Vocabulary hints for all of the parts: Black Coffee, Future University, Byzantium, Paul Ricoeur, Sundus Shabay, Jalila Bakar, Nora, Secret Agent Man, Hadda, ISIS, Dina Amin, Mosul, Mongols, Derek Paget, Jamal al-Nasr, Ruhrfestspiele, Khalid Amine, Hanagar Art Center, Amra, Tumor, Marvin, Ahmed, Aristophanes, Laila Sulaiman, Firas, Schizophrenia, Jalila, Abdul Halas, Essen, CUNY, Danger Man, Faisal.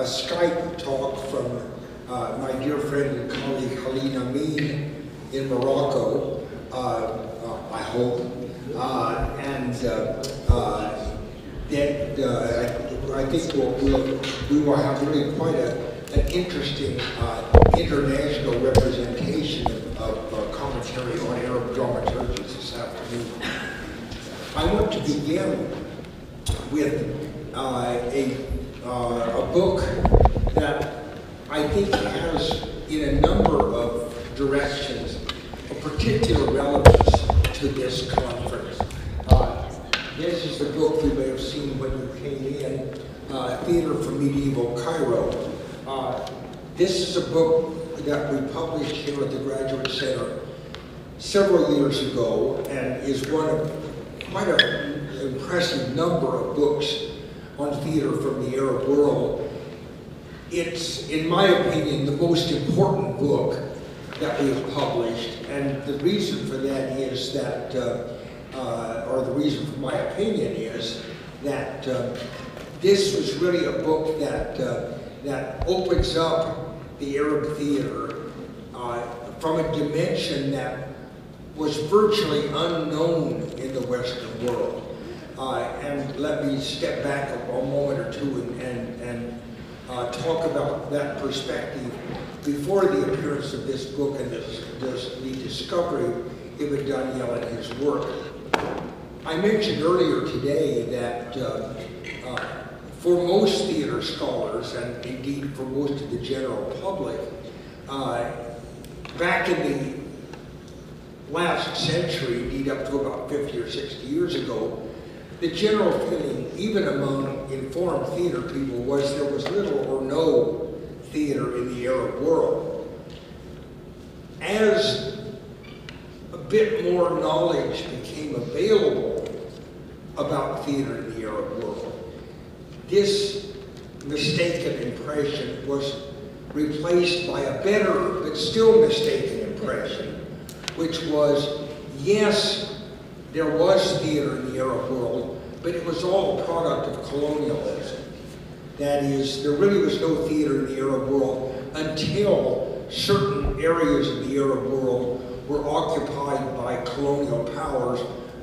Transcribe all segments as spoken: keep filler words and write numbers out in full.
a Skype talk from uh, my dear friend and colleague Khalid Amine in Morocco, uh, uh, I hope, uh, and uh, uh, that uh, I think we'll, we'll, we will have really quite a, an interesting uh, international representation of, of uh, commentary on Arab dramaturgies this afternoon. I want to begin with uh, a, uh, a book that I think has, in a number of directions, a particular relevance to this conference. Uh, this is the book you may have seen when you came in, uh, Theater for Medieval Cairo. Uh, this is a book that we published here at the Graduate Center several years ago and is one of quite an impressive number of books on theater from the Arab world. It's, in my opinion, the most important book that we have published, and the reason for that is that, uh, uh, or the reason for my opinion is that uh, this was really a book that uh, that opens up the Arab theater uh, from a dimension that was virtually unknown in the Western world. Uh, and let me step back a, a moment or two and, and, and uh, talk about that perspective before the appearance of this book and this, this, the discovery of Ibn Daniyal and his work. I mentioned earlier today that uh, uh, for most theater scholars, and indeed for most of the general public, uh, back in the last century, indeed up to about fifty or sixty years ago, the general feeling, even among informed theater people, was there was little or no theater in the Arab world. As a bit more knowledge became available about theater in the Arab world, this mistaken impression was replaced by a better, but still mistaken impression, which was, yes, there was theater in the Arab world, but it was all a product of colonialism. That is, there really was no theater in the Arab world until certain areas of the Arab world were occupied by colonial powers,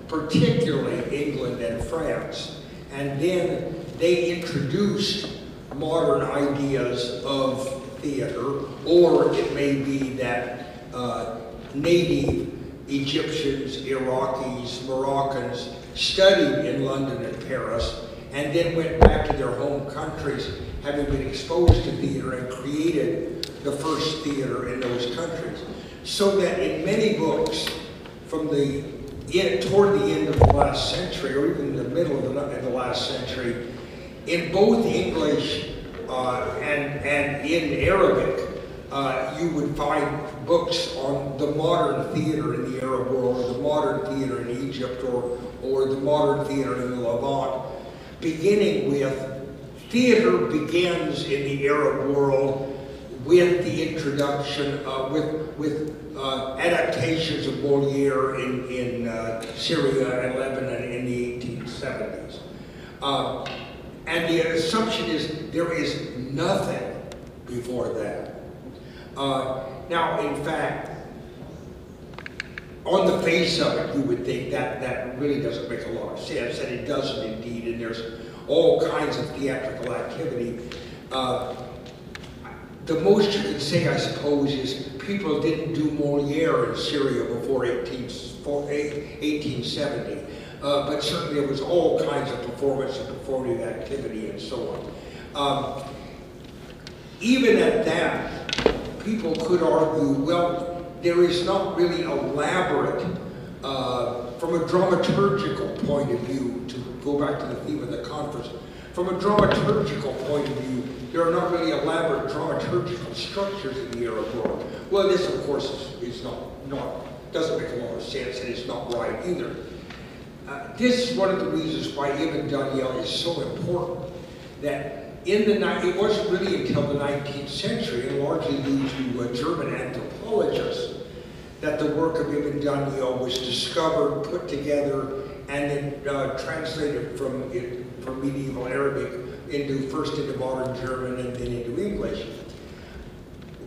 particularly England and France. And then they introduced modern ideas of theater, or it may be that uh, native Egyptians, Iraqis, Moroccans studied in London and Paris, and then went back to their home countries, having been exposed to theater, and created the first theater in those countries. So that in many books from the In, toward the end of the last century, or even the middle of the, of the last century, in both English uh, and, and in Arabic, uh, you would find books on the modern theater in the Arab world, or the modern theater in Egypt, or, or the modern theater in the Levant, beginning with, theater begins in the Arab world with the introduction, uh, with, with Uh, adaptations of Molière in, in uh, Syria and Lebanon in the eighteen seventies. Uh, and the assumption is there is nothing before that. Uh, now, in fact, on the face of it, you would think that that really doesn't make a lot of sense, and it doesn't indeed, and there's all kinds of theatrical activity. Uh, The most you could say, I suppose, is people didn't do Molière in Syria before eighteen seventy, uh, but certainly there was all kinds of performance and performative activity and so on. Um, even at that, people could argue, well, there is not really elaborate, uh, from a dramaturgical point of view, to go back to the theme of the conference, from a dramaturgical point of view, there are not really elaborate dramaturgical structures in the Arab world. Well, this, of course, is, is not, not, doesn't make a lot of sense, and it's not right either. Uh, this is one of the reasons why Ibn Daniyal is so important, that in the, it wasn't really until the nineteenth century, and largely due to uh, German anthropologists, that the work of Ibn Daniyal was discovered, put together, and then uh, translated from, it, from medieval Arabic into first into modern German and then into English.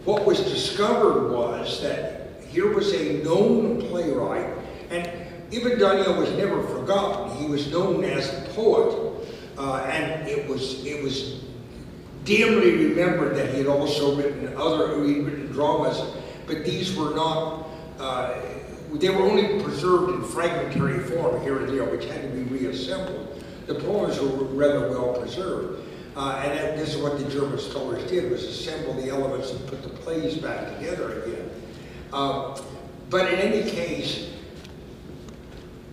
What was discovered was that here was a known playwright, and Ibn Daniyal was never forgotten. He was known as a poet, uh, and it was it was dimly remembered that he had also written other he'd written dramas, but these were not. Uh, they were only preserved in fragmentary form here and there, which had to be reassembled. The poems were rather well preserved. Uh, and that, this is what the German scholars did, was assemble the elements and put the plays back together again. Uh, but in any case,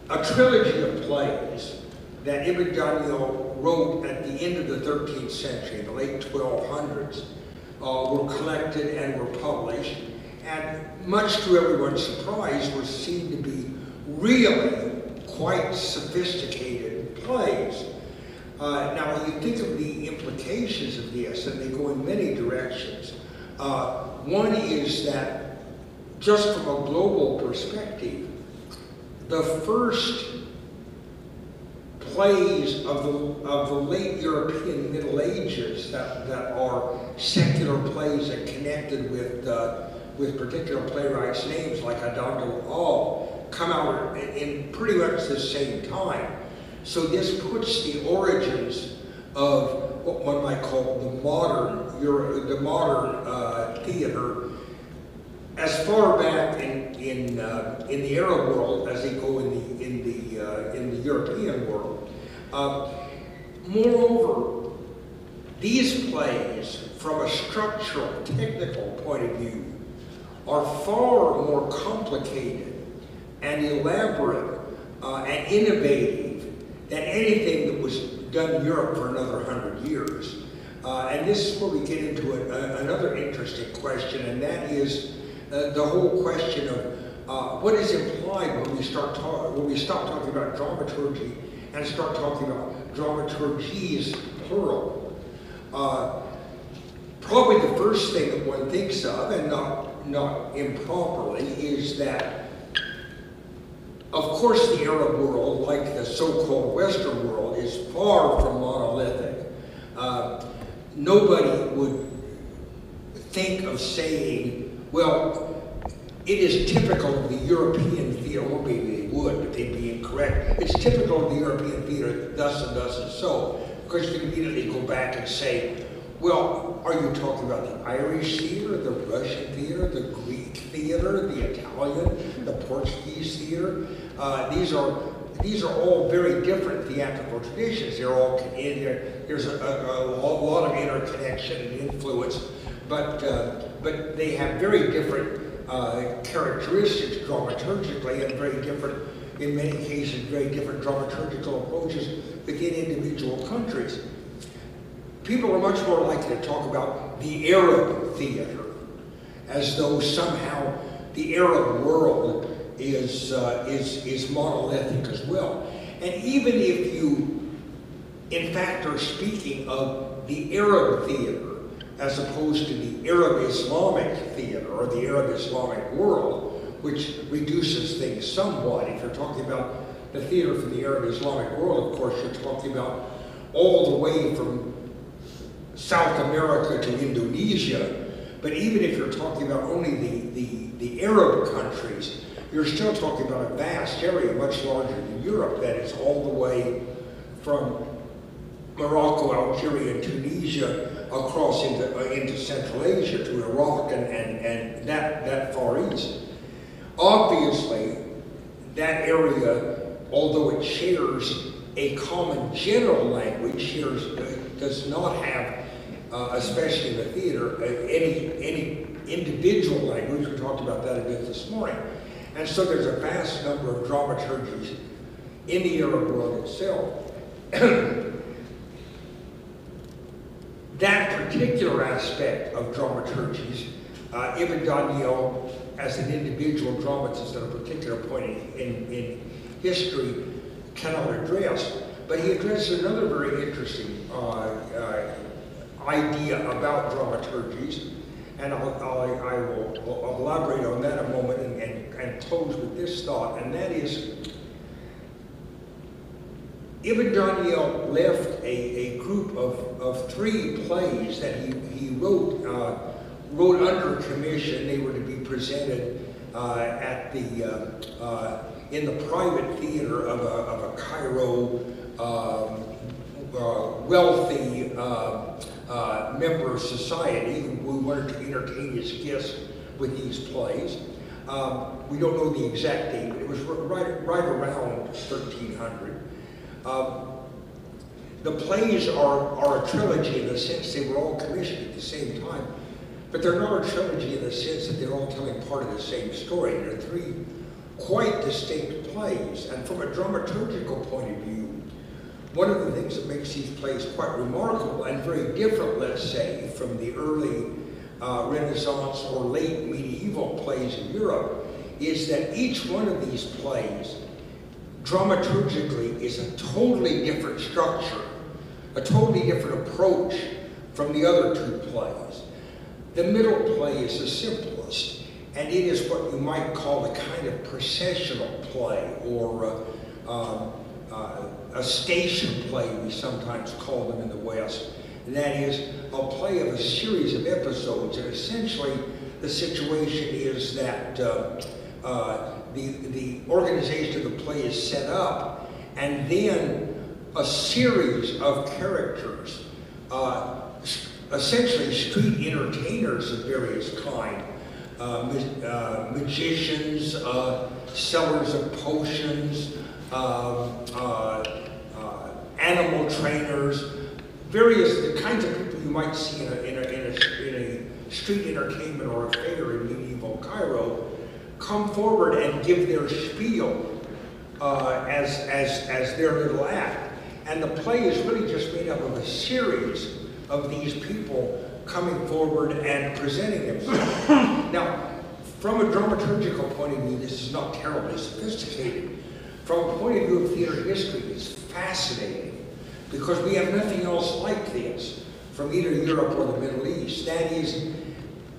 a trilogy of plays that Ibn Daniyal wrote at the end of the thirteenth century, the late twelve hundreds, uh, were collected and were published, and much to everyone's surprise, were seen to be really quite sophisticated plays. Uh, now, when you think of the implications of this, and they go in many directions, uh, one is that, just from a global perspective, the first plays of the, of the late European Middle Ages that, that are secular plays and connected with, uh, with particular playwrights' names, like Adam All, come out in, in pretty much the same time. So this puts the origins of what one might call the modern Euro, the modern uh, theater as far back in in, uh, in the Arab world as they go in the in the uh, in the European world. Uh, moreover, these plays, from a structural, technical point of view, are far more complicated and elaborate uh, and innovative than anything that was done in Europe for another hundred years. Uh, and this is where we get into a, a, another interesting question, and that is uh, the whole question of uh, what is implied when we start talk, when we stop talking about dramaturgy and start talking about dramaturgies plural. Uh, probably the first thing that one thinks of, and not, not improperly, is that of course the Arab world, like the so-called Western world, is far from monolithic. Uh, nobody would think of saying, well, it is typical of the European theater, well maybe they would, but they'd be incorrect. It's typical of the European theater, thus and thus and so. Of course you can immediately go back and say, well, are you talking about the Irish theater, the Russian theater, the Greek theater, the Italian, the Portuguese theater? Uh, these are these are all very different theatrical traditions. They're all in there. There's a, a, a lot of interconnection and influence, but uh, but they have very different uh, characteristics dramaturgically, and very different, in many cases, very different dramaturgical approaches within individual countries. People are much more likely to talk about the Arab theater, as though somehow the Arab world is uh, is is monolithic as well. And even if you, in fact, are speaking of the Arab theater as opposed to the Arab Islamic theater or the Arab Islamic world, which reduces things somewhat. If you're talking about the theater from the Arab Islamic world, of course, you're talking about all the way from South America to Indonesia, but even if you're talking about only the, the, the Arab countries, you're still talking about a vast area, much larger than Europe, that is all the way from Morocco, Algeria, and Tunisia, across into, uh, into Central Asia, to Iraq, and, and, and that, that far east. Obviously, that area, although it shares a common general language, shares uh, does not have, uh, especially in the theater, any, any individual language. We talked about that a bit this morning. And so there's a vast number of dramaturgies in the Arab world itself. That particular aspect of dramaturgies, uh, Ibn Daniyal, as an individual dramatist at a particular point in, in, in history, cannot address. But he addresses another very interesting uh, uh, idea about dramaturgies, and I'll, I'll, I will I'll elaborate on that a moment and, and, and close with this thought, and that is Ibn Daniyal left a, a group of, of three plays that he, he wrote, uh, wrote under commission. They were to be presented uh, at the, uh, uh, in the private theater of a, of a Cairo um, uh, wealthy uh, uh, member of society who wanted to entertain his guests with these plays. Um, we don't know the exact date, but it was right, right around thirteen hundred. Um, the plays are, are a trilogy in the sense they were all commissioned at the same time, but they're not a trilogy in the sense that they're all telling part of the same story. They're three quite distinct plays, and from a dramaturgical point of view, one of the things that makes these plays quite remarkable and very different, let's say, from the early Uh, Renaissance or late medieval plays in Europe is that each one of these plays dramaturgically is a totally different structure, a totally different approach from the other two plays. The middle play is the simplest, and it is what you might call a kind of processional play or a, uh, uh, a station play, we sometimes call them in the West. And that is a play of a series of episodes, and essentially the situation is that uh, uh, the, the organization of the play is set up, and then a series of characters, uh, essentially street entertainers of various kind, uh, ma uh, magicians, uh, sellers of potions, uh, uh, uh, animal trainers, various the kinds of people you might see in a, in, a, in, a, in a street entertainment or a fair in medieval Cairo come forward and give their spiel uh, as, as, as their little act. And the play is really just made up of a series of these people coming forward and presenting themselves. Now, from a dramaturgical point of view, this is not terribly sophisticated. From a point of view of theater history, it's fascinating, because we have nothing else like this from either Europe or the Middle East. That is,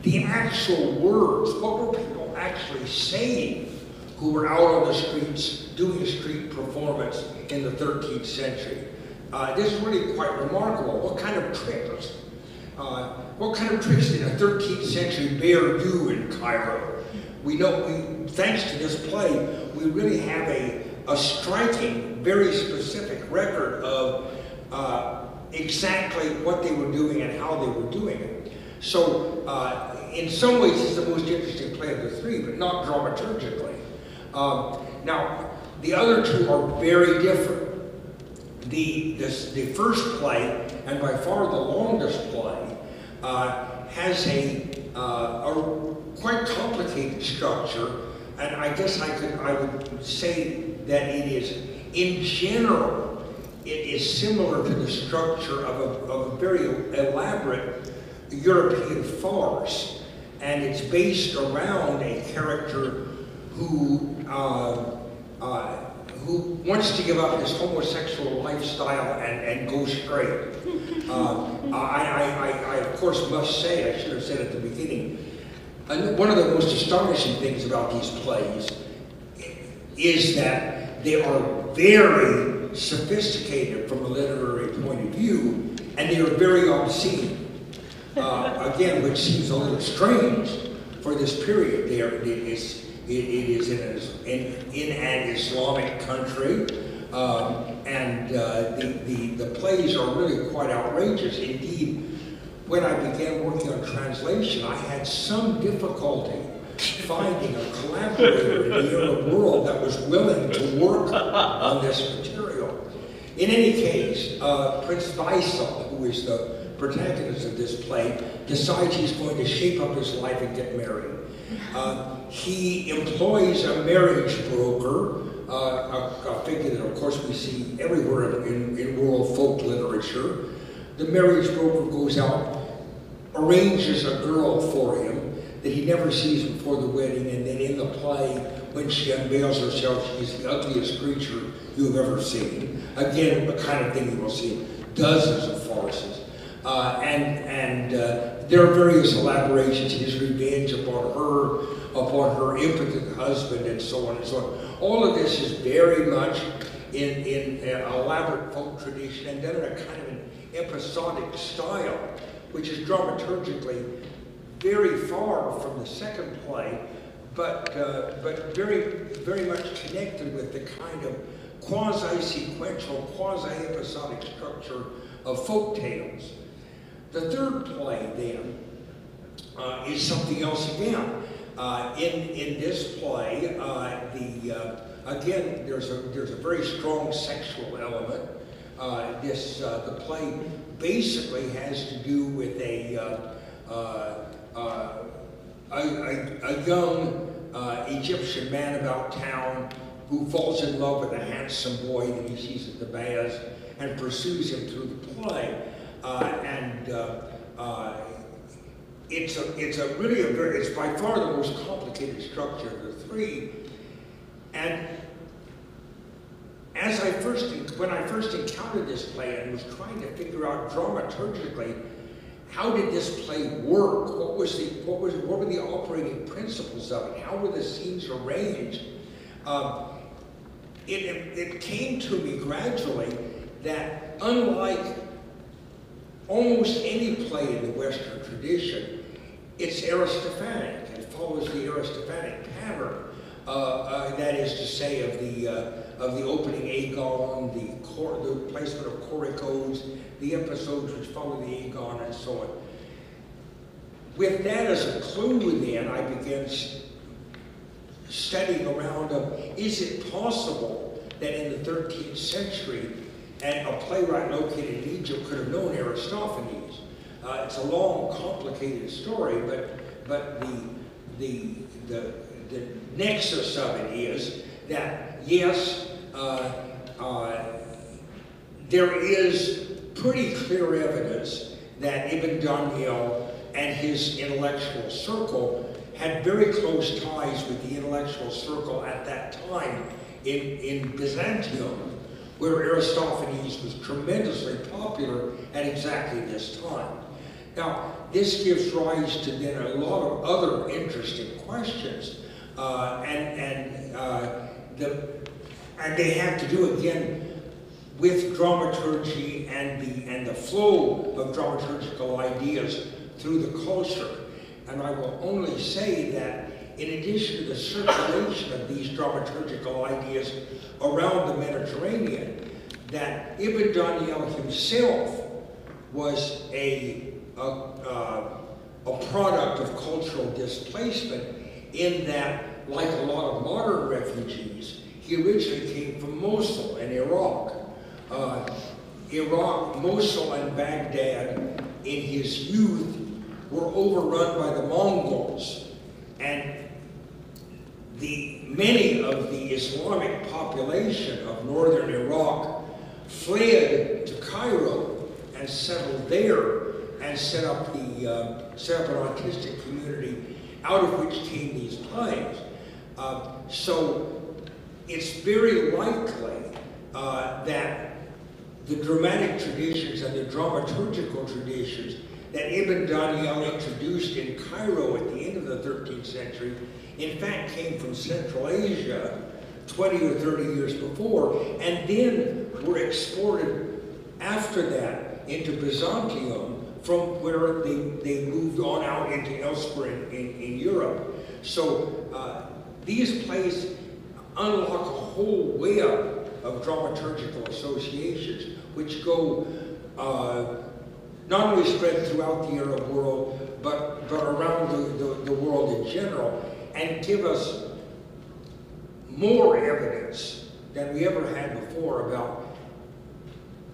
the actual words, what were people actually saying who were out on the streets doing street performance in the thirteenth century? Uh, this is really quite remarkable. What kind of tricks? Uh, what kind of tricks did a thirteenth century bear do in Cairo? We know, we, thanks to this play, we really have a, a striking, very specific record of Uh, exactly what they were doing and how they were doing it. So uh, in some ways it's the most interesting play of the three, but not dramaturgically. Um, now the other two are very different. The, this, the first play, and by far the longest play, uh, has a, uh, a quite complicated structure, and I guess I, could, I would say that it is in general it is similar to the structure of a, of a very elaborate European farce, and it's based around a character who uh, uh, who wants to give up his homosexual lifestyle and, and go straight. Uh, I, I, I, I of course must say, I should have said at the beginning, one of the most astonishing things about these plays is that they are very sophisticated from a literary point of view, and they are very obscene. Uh, again, which seems a little strange for this period. There, it is, it, it is in, in, in an Islamic country, um, and uh, the, the, the plays are really quite outrageous. Indeed, when I began working on translation, I had some difficulty finding a collaborator in the Arab world that was willing to work on this material. In any case, uh, Prince Faisal, who is the protagonist of this play, decides he's going to shape up his life and get married. Uh, he employs a marriage broker, uh, a, a figure that, of course, we see everywhere in, in world folk literature. The marriage broker goes out, arranges a girl for him that he never sees before the wedding, and then in the play, when she unveils herself, she is the ugliest creature you have ever seen. Again, the kind of thing you will see in dozens of farces. Uh, and and uh, there are various elaborations, his revenge upon her, upon her impotent husband, and so on and so on. All of this is very much in, in uh, a elaborate folk tradition, and then in a kind of an episodic style, which is dramaturgically very far from the second play, but, uh, but very, very much connected with the kind of quasi-sequential, quasi-episodic structure of folk tales. The third play, then, uh, is something else again. Uh, in, in this play, uh, the, uh, again, there's a, there's a very strong sexual element. Uh, this, uh, the play basically has to do with a, uh, uh, uh, a, a, a young uh, Egyptian man about town who falls in love with a handsome boy that he sees at the baths and pursues him through the play. Uh, and uh, uh, it's a, it's a really a very, it's by far the most complicated structure of the three. And as I first, when I first encountered this play and was trying to figure out dramaturgically, how did this play work? What was the, what was, what were the operating principles of it? How were the scenes arranged? Um, it, it, it came to me gradually that unlike almost any play in the Western tradition, it's Aristophanic. It follows the Aristophanic pattern. Uh, uh, that is to say, of the uh, of the opening agon, the, cor the placement of coracos, the episodes which follow the agon, and so on. With that as a clue, then I began studying around of, is it possible that in the thirteenth century, and a playwright located in Egypt could have known Aristophanes? Uh, it's a long, complicated story, but but the the the, the nexus of it is that yes, uh, uh, there is pretty clear evidence that Ibn Daniyal and his intellectual circle had very close ties with the intellectual circle at that time in in Byzantium, where Aristophanes was tremendously popular at exactly this time. Now, this gives rise to then a lot of other interesting questions, uh, and, and, uh, the, and they have to do, again, with dramaturgy and the, and the flow of dramaturgical ideas through the culture. And I will only say that in addition to the circulation of these dramaturgical ideas around the Mediterranean, that Ibn Daniyal himself was a, a, uh, a product of cultural displacement, in that, like a lot of modern refugees, he originally came from Mosul in Iraq. Uh, Iraq, Mosul, and Baghdad in his youth were overrun by the Mongols, and The, many of the Islamic population of northern Iraq fled to Cairo and settled there, and set up the uh, set up an artistic community out of which came these plays. Uh, so it's very likely uh, that the dramatic traditions and the dramaturgical traditions that Ibn Daniyal introduced in Cairo at the end of the thirteenth century, in fact, came from Central Asia twenty or thirty years before, and then were exported after that into Byzantium, from where they, they moved on out into elsewhere in, in, in Europe. So uh, these plays unlock a whole web of dramaturgical associations, which go uh, not only spread throughout the Arab world, but, but around the, the, the world in general, and give us more evidence than we ever had before about,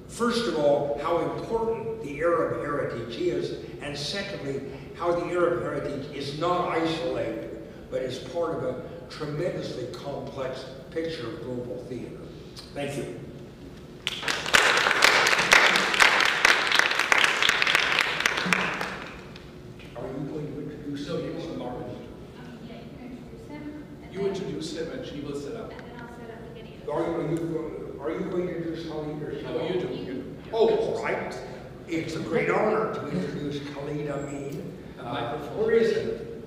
first of all, how important the Arab heritage is, and secondly, how the Arab heritage is not isolated, but is part of a tremendously complex picture of global theater. Thank you. Are you going to introduce Khalid or something? No, you do. You do. Yeah. Oh, all right. It's a great honor to introduce Khalid Amine. Uh, where is he?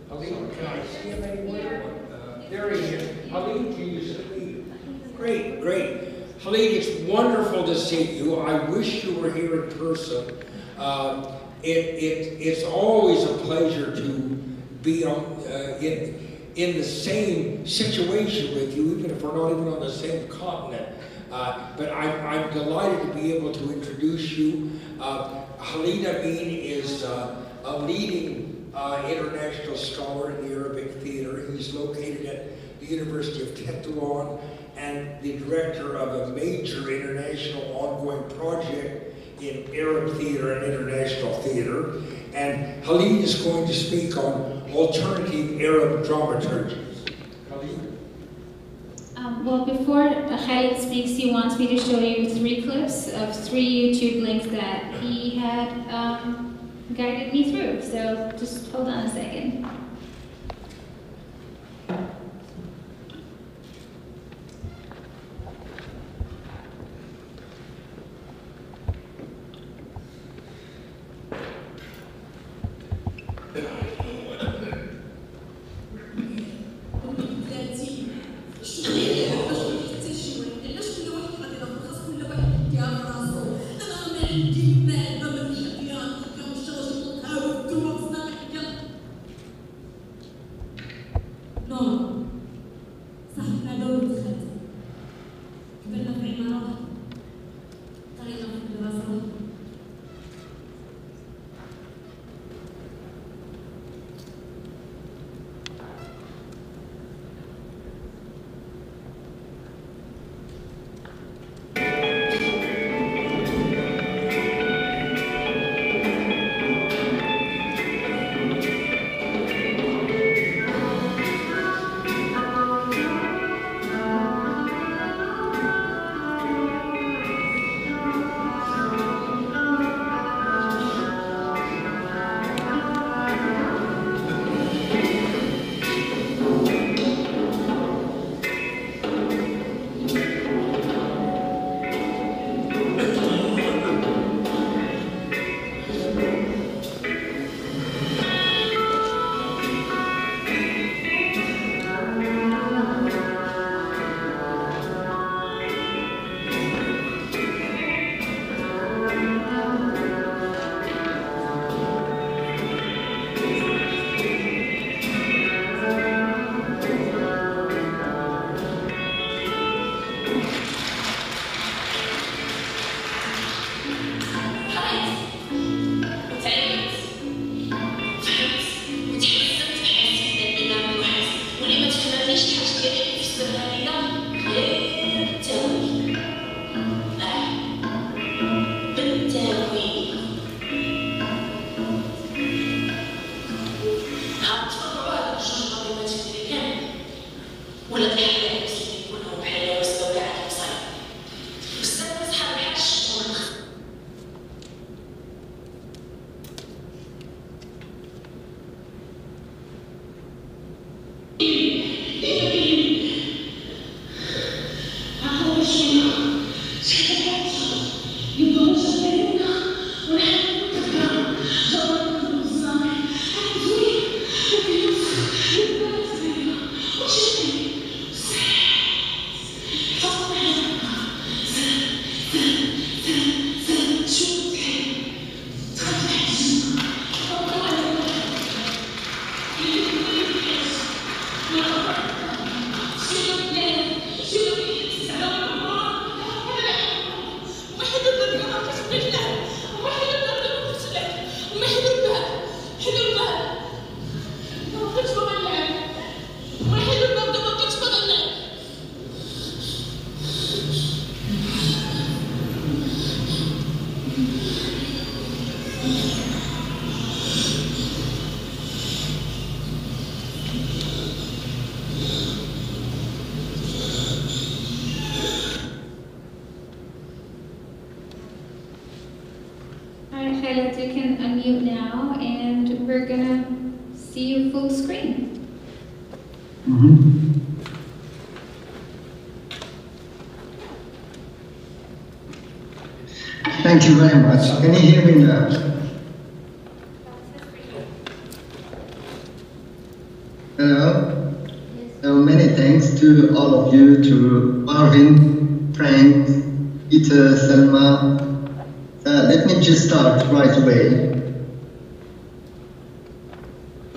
Khalid, can I see him anywhere? Uh, there he is. Khalid, can you see me? Great, great. Khalid, it's wonderful to see you. I wish you were here in person. Uh, it, it, it's always a pleasure to be on, uh, in, in the same situation with you, even if we're not even on the same continent. Uh, but I, I'm delighted to be able to introduce you. Uh, Khalid Amine is uh, a leading uh, international scholar in the Arabic theater. He's located at the University of Tetouan and the director of a major international ongoing project in Arab theater and international theater. And Khalid is going to speak on alternative Arab dramaturgies. Khalid? Um, well, before Khalid speaks, he wants me to show you three clips of three YouTube links that he had um, guided me through. So just hold on a second. Thank you very much. Can you hear me now? Hello. Yes. So many thanks to all of you, to Marvin, friend Peter, Selma. Uh, let me just start right away.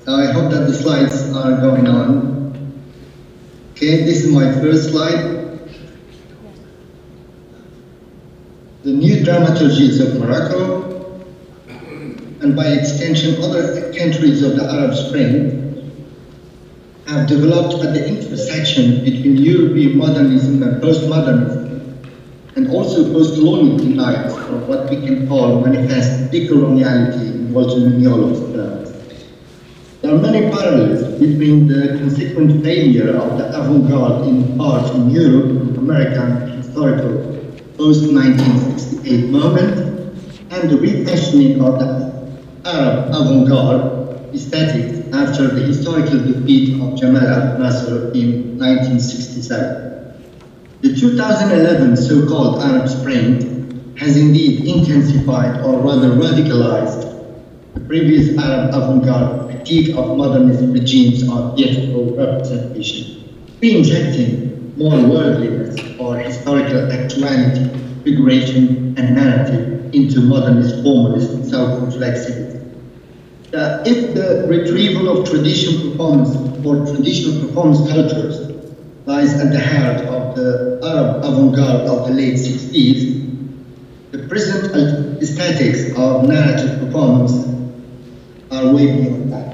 So I hope that the slides are going on. Okay, this is my first slide. The new dramaturgies of Morocco, and by extension other countries of the Arab Spring, have developed at the intersection between European modernism and postmodernism, and also post-colonial denials, or what we can call manifest decoloniality in Walter-Mignolo's terms. There are many parallels between the consequent failure of the avant-garde in art in Europe, American historical post nineteen sixty-eight moment, and the refashioning of the Arab avant-garde aesthetics after the historical defeat of Jamal al-Nasr in nineteen sixty-seven. The two thousand eleven so-called Arab Spring has indeed intensified or rather radicalized the previous Arab avant-garde critique of modernist regimes of theatrical representation, reinjecting more worldliness or historical actuality, figuration and narrative into modernist formalist self-reflexivity. Uh, if the retrieval of traditional performance or traditional performance cultures lies at the heart of the Arab avant-garde of the late sixties, the present aesthetics of narrative performance are way beyond that.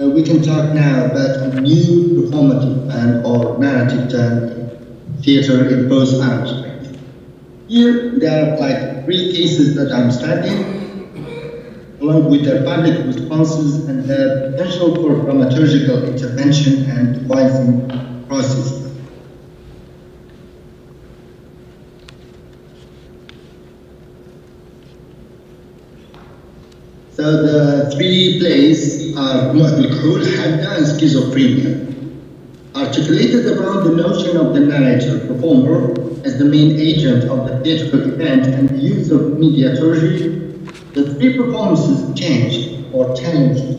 Uh, we can talk now about a new performative and or narrative term theater in post-Arab Spring. Here there are like three cases that I'm studying, along with their public responses and their potential for dramaturgical intervention and devising process. So the three plays are Mu'abil, Hadda and Schizophrenia, articulated around the notion of the narrator performer as the main agent of the theatrical event and the use of mediaturgy. The three performances changed or changed,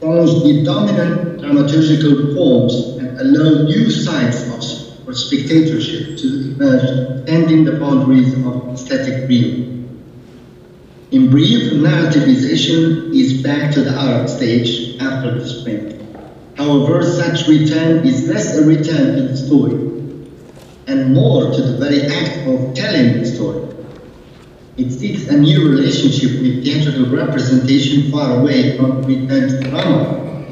challenged the dominant dramaturgical forms and allowed new sides of, for spectatorship to emerge, extending the boundaries of aesthetic realm. In brief, narrativization is back to the Arab stage after the Spring. However, such return is less a return to the story and more to the very act of telling the story. It seeks a new relationship with theatrical representation far away from pretend drama.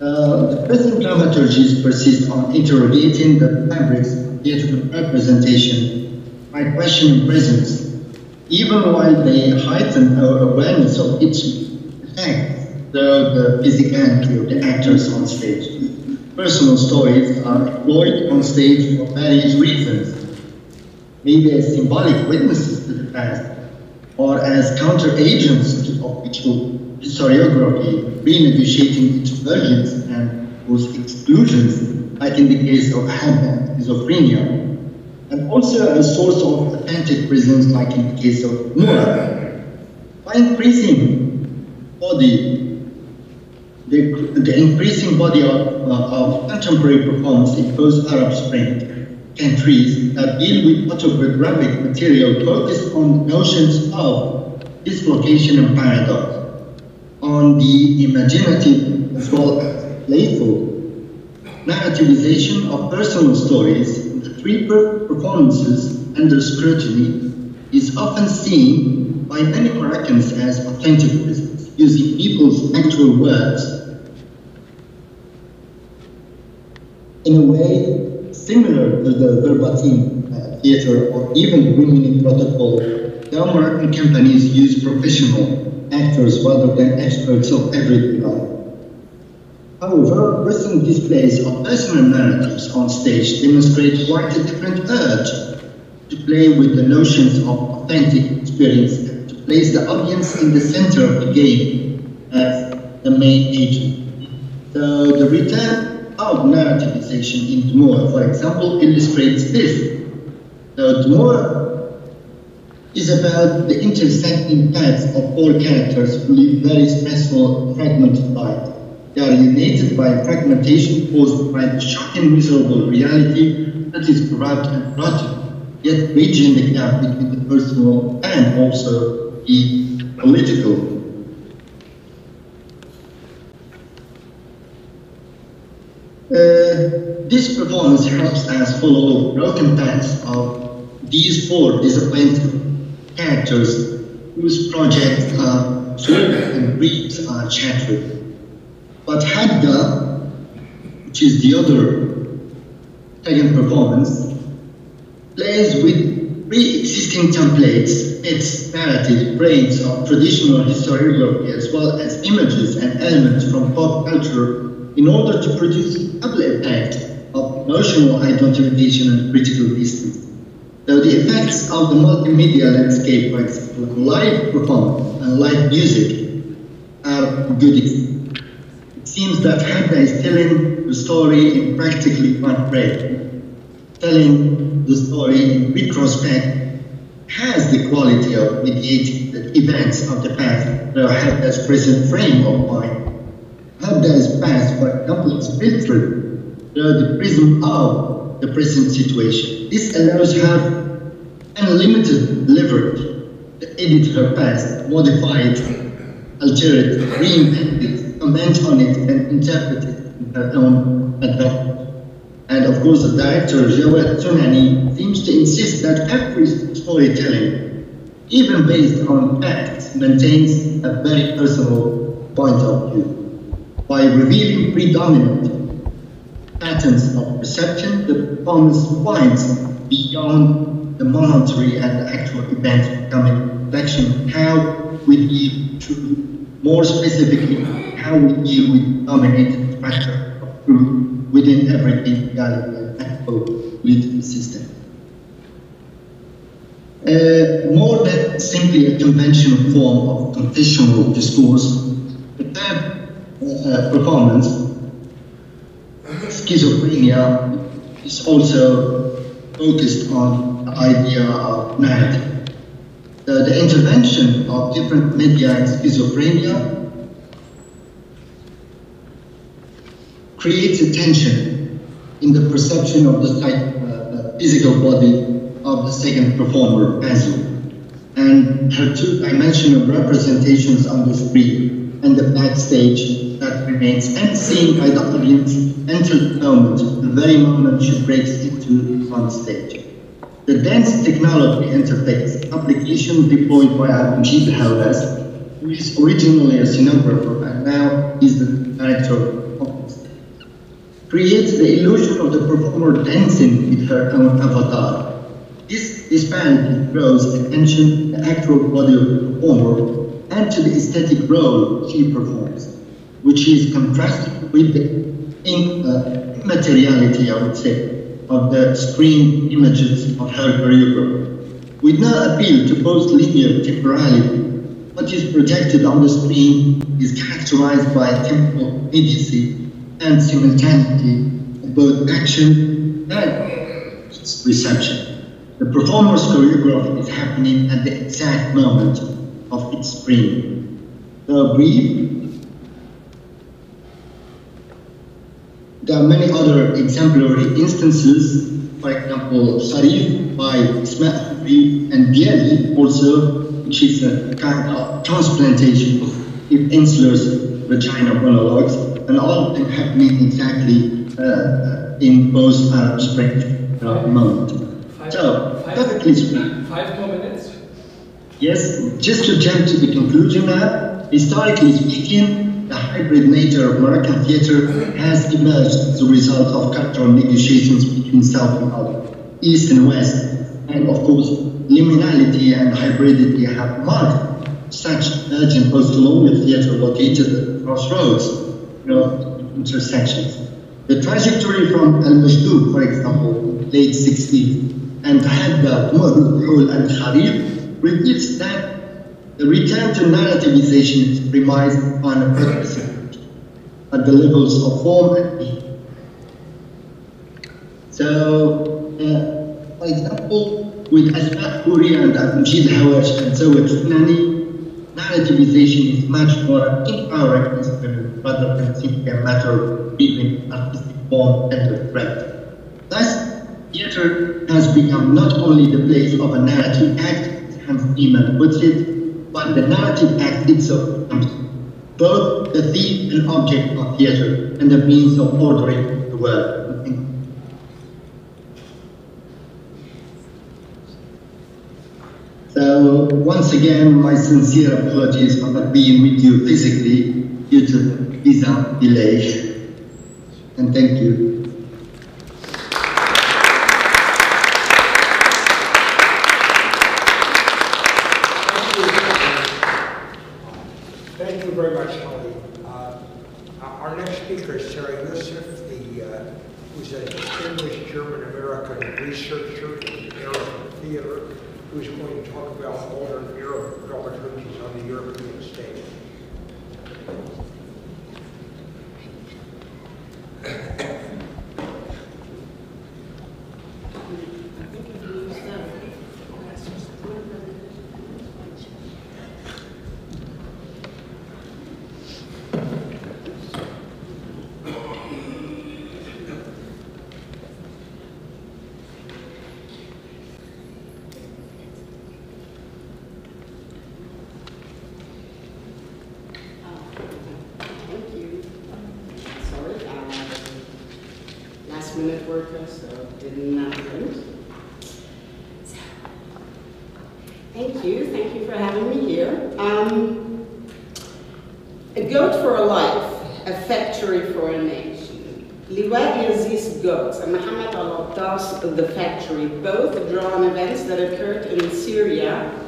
Uh, the present dramaturgies persist on interrogating the fabrics of theatrical representation by questioning presence, even while they heighten our awareness of its effects through the physicality of the actors on stage. Personal stories are employed on stage for various reasons, maybe as symbolic witnesses to the past, or as counter-agents to official historiography, renegotiating its versions and those exclusions, like in the case of Hadda and Schizophrenia, and also a source of authentic presence, like in the case of Nora. By increasing body, the, the increasing body of, uh, of contemporary performance in post-Arab Spring countries that deal with autobiographic material focused on notions of dislocation and paradox, on the imaginative as well as playful narrativization of personal stories in the three performances under scrutiny is often seen by many Moroccans as authentic presence, using people's actual words. In a way, similar to the verbatim uh, theater or even women in protocol, the American companies use professional actors rather than experts of everyday life. However, recent displays of personal narratives on stage demonstrate quite a different urge to play with the notions of authentic experience and to place the audience in the center of the game as the main agent. So the return of narrativization in Tumor, for example, illustrates this. The Tumor is about the intersecting paths of all characters who live very stressful, fragmented lives. They are united by fragmentation caused by the shocking, miserable reality that is corrupt and rotten, yet bridging the gap between the personal and also the political. Uh, this performance helps us follow broken paths of these four disappointed characters whose projects are told and briefs are shattered. But Hadda, which is the other second performance, plays with pre-existing templates, myths, narrative, brains of traditional historiography, as well as images and elements from pop culture, in order to produce a double effect of notional identification and critical distance. Though the effects of the multimedia landscape, for example, live performance and live music, are good. It seems that Hadda is telling the story in practically one frame. Telling the story in retrospect has the quality of mediating the events of the past, though Hadda's present frame of mind. Hadda is passed by a complex filter through the prism of the present situation. This allows her unlimited leverage to edit her past, modify it, alter it, reinvent it, comment on it, and interpret it in her own advantage. And of course, the director, Jamal al-Nasr, seems to insist that every storytelling, even based on facts, maintains a very personal point of view. By revealing predominant patterns of perception, the performance winds beyond the momentary and the actual event, becoming a reflection of how we deal truth, more specifically, how we deal with dominated pressure of truth within everything reality and political system. Uh, more than simply a conventional form of confessional discourse, the third Uh, performance, Schizophrenia, is also focused on the idea of narrative. The, the intervention of different media in schizophrenia creates a tension in the perception of the, uh, the physical body of the second performer, Faisal, and her two-dimensional representations on the screen and the backstage that remains unseen by the audience until the moment, the very moment she breaks into on stage. The dance technology interface application deployed by Abdul Halas, who is originally a scenographer and now is the director of the stage, creates the illusion of the performer dancing with her own avatar. This disparity draws attention to the actual body of the performer and to the aesthetic role she performs, which is contrasted with the in, uh, immateriality, I would say, of the screen images of her choreographer. With no appeal to both linear temporality, what is projected on the screen is characterized by temporal immediacy and simultaneity of both action and its reception. The performer's choreography is happening at the exact moment of its spring. The brief. There are many other exemplary instances, for example, Sharif by Ismail and Bieli, also, which is a kind of transplantation of Ensler's vagina monologues, and all of them happening exactly uh, in both Arab Spring uh, moment. Five, so, perfectly speaking. Five more minutes? Yes, just to jump to the conclusion now, historically speaking, the hybrid nature of Moroccan theatre has emerged as a result of cultural negotiations between South and North, East and West, and of course, liminality and hybridity have marked such emergent post-colonial theatre located at crossroads, you know, intersections. The trajectory from Al-Mashdoub, for example, late sixties, and Hadda, Tumor, Hul, and Kharib, reveals that the return to narrativization is premised on a progressive at the levels of form and meaning. So, uh, for example, with Asma Khoury and Abumjid Hawash and Zawad Funani, narrativization is much more an empowering instrument rather than simply a matter of between artistic form and the threat. Thus, Theater has become not only the place of a narrative act, as Hans Niemann puts it, but the narrative act itself becomes both the theme and object of theater and the means of ordering the world. So, once again, my sincere apologies for not being with you physically due to the visa delay. And thank you. Muhammad Al-Aqtas, The Factory, both draw on events that occurred in Syria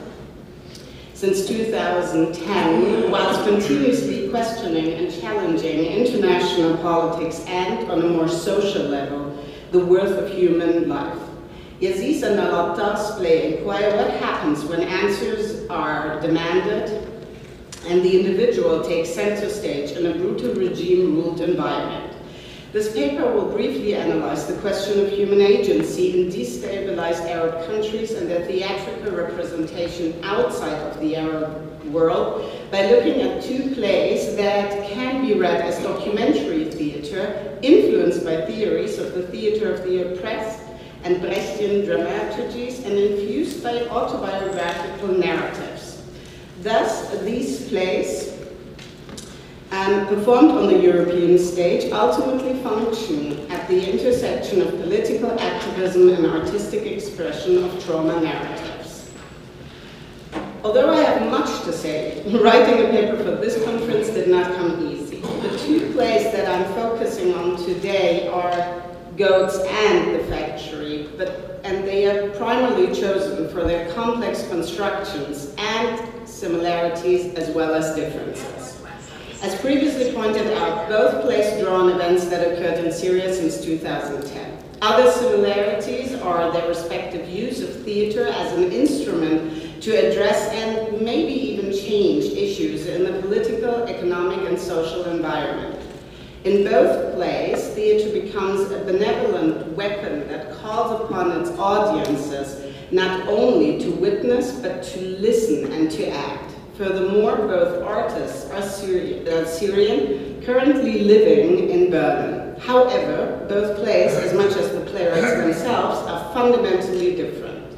since two thousand ten, whilst continuously questioning and challenging international politics and, on a more social level, the worth of human life. Yazji and Al-Aqtas play inquire what happens when answers are demanded and the individual takes center stage in a brutal regime-ruled environment. This paper will briefly analyze the question of human agency in destabilized Arab countries and their theatrical representation outside of the Arab world by looking at two plays that can be read as documentary theater, influenced by theories of the theater of the oppressed and Brechtian dramaturgies, and infused by autobiographical narratives. Thus, these plays, and performed on the European stage, ultimately function at the intersection of political activism and artistic expression of trauma narratives. Although I have much to say, writing a paper for this conference did not come easy. The two plays that I'm focusing on today are Goats and The Factory, but, and they are primarily chosen for their complex constructions and similarities as well as differences. As previously pointed out, both plays draw on events that occurred in Syria since two thousand ten. Other similarities are their respective use of theater as an instrument to address and maybe even change issues in the political, economic, and social environment. In both plays, theater becomes a benevolent weapon that calls upon its audiences not only to witness, but to listen and to act. Furthermore, both artists are Syri uh, Syrian, currently living in Berlin. However, both plays, as much as the playwrights themselves, are fundamentally different.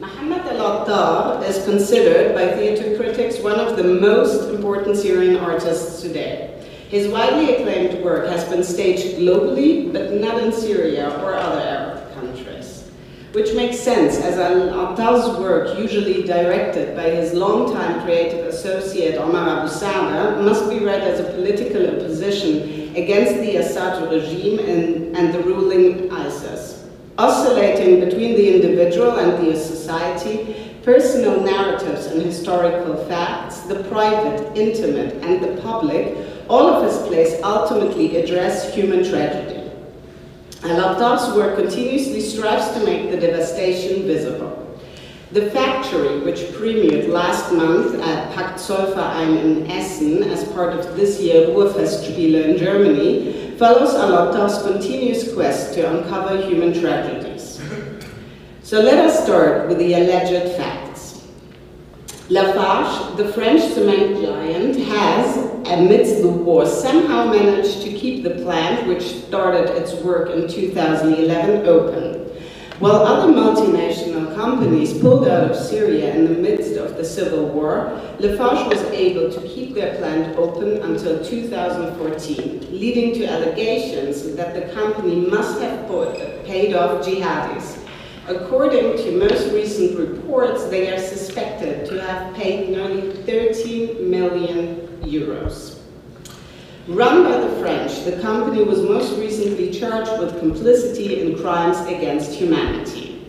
Mohammed Al-Attar is considered by theater critics one of the most important Syrian artists today. His widely acclaimed work has been staged globally, but not in Syria or other Arab countries. Which makes sense, as Al-Attar's work, usually directed by his longtime creative associate Omar Abu Sana, must be read as a political opposition against the Assad regime and, and the ruling ISIS. Oscillating between the individual and the society, personal narratives and historical facts, the private, intimate, and the public, all of his plays ultimately address human tragedy. Al-Attar's work continuously strives to make the devastation visible. The Factory, which premiered last month at Pakt Zollverein in Essen as part of this year's Ruhrfestspiele in Germany, follows Al-Attar's continuous quest to uncover human tragedies. So let us start with the alleged facts. Lafarge, the French cement giant, has amidst the war, somehow managed to keep the plant, which started its work in two thousand eleven, open, while other multinational companies pulled out of Syria in the midst of the civil war. Lafarge was able to keep their plant open until two thousand fourteen, leading to allegations that the company must have paid off jihadis. According to most recent reports, they are suspected to have paid nearly thirteen million euros. Run by the French, the company was most recently charged with complicity in crimes against humanity.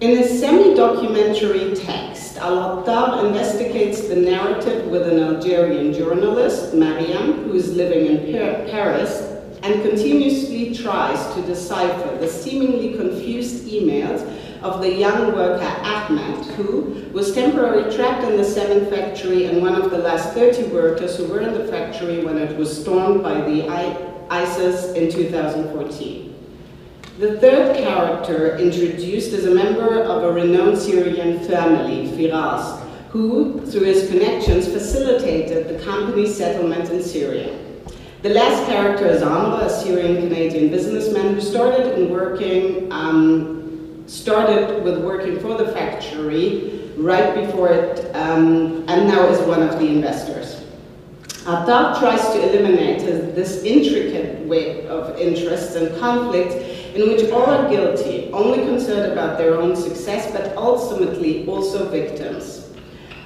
In a semi-documentary text, Al-Attar investigates the narrative with an Algerian journalist, Mariam, who is living in Paris, and continuously tries to decipher the seemingly confused emails of the young worker Ahmed, who was temporarily trapped in the cement factory and one of the last thirty workers who were in the factory when it was stormed by the ISIS in two thousand fourteen. The third character introduced is a member of a renowned Syrian family, Firas, who, through his connections, facilitated the company's settlement in Syria. The last character is Amra, a Syrian-Canadian businessman who started in working, um, started with working for the factory right before it, um, and now is one of the investors. Attar tries to eliminate his, this intricate web of interests and conflicts in which all are guilty, only concerned about their own success, but ultimately also victims.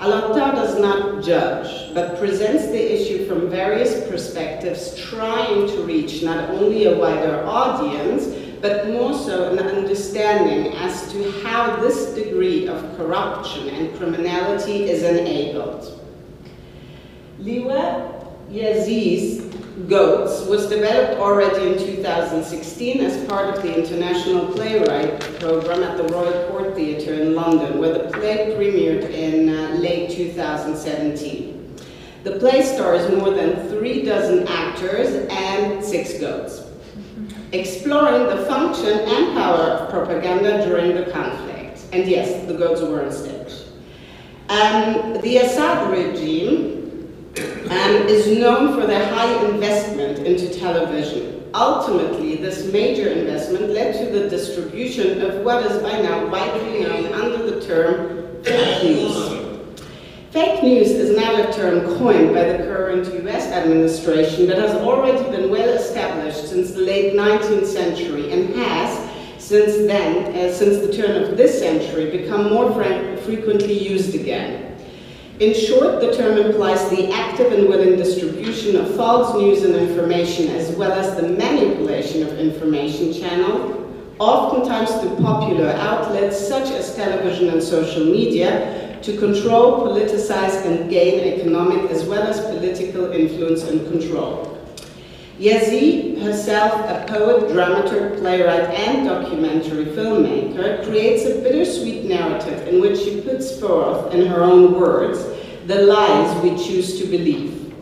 Al-Attar does not judge, but presents the issue from various perspectives, trying to reach not only a wider audience, but more so an understanding as to how this degree of corruption and criminality is enabled. Liwaa Yazji's Goats was developed already in two thousand sixteen as part of the International Playwright Program at the Royal Court Theatre in London, where the play premiered in uh, late two thousand seventeen. The play stars more than three dozen actors and six goats, exploring the function and power of propaganda during the conflict. And yes, the goats were on stage. Um, the Assad regime Um, is known for their high investment into television. Ultimately, this major investment led to the distribution of what is by now widely known under the term fake news. Fake news is now a term coined by the current U S administration, but has already been well established since the late nineteenth century and has, since then, uh, since the turn of this century, become more fre- frequently used again. In short, the term implies the active and willing distribution of false news and information, as well as the manipulation of information channels, oftentimes through popular outlets such as television and social media, to control, politicize, and gain economic as well as political influence and control. Yazji, herself a poet, dramaturg, playwright, and documentary filmmaker, creates a bittersweet narrative in which she puts forth, in her own words, the lies we choose to believe.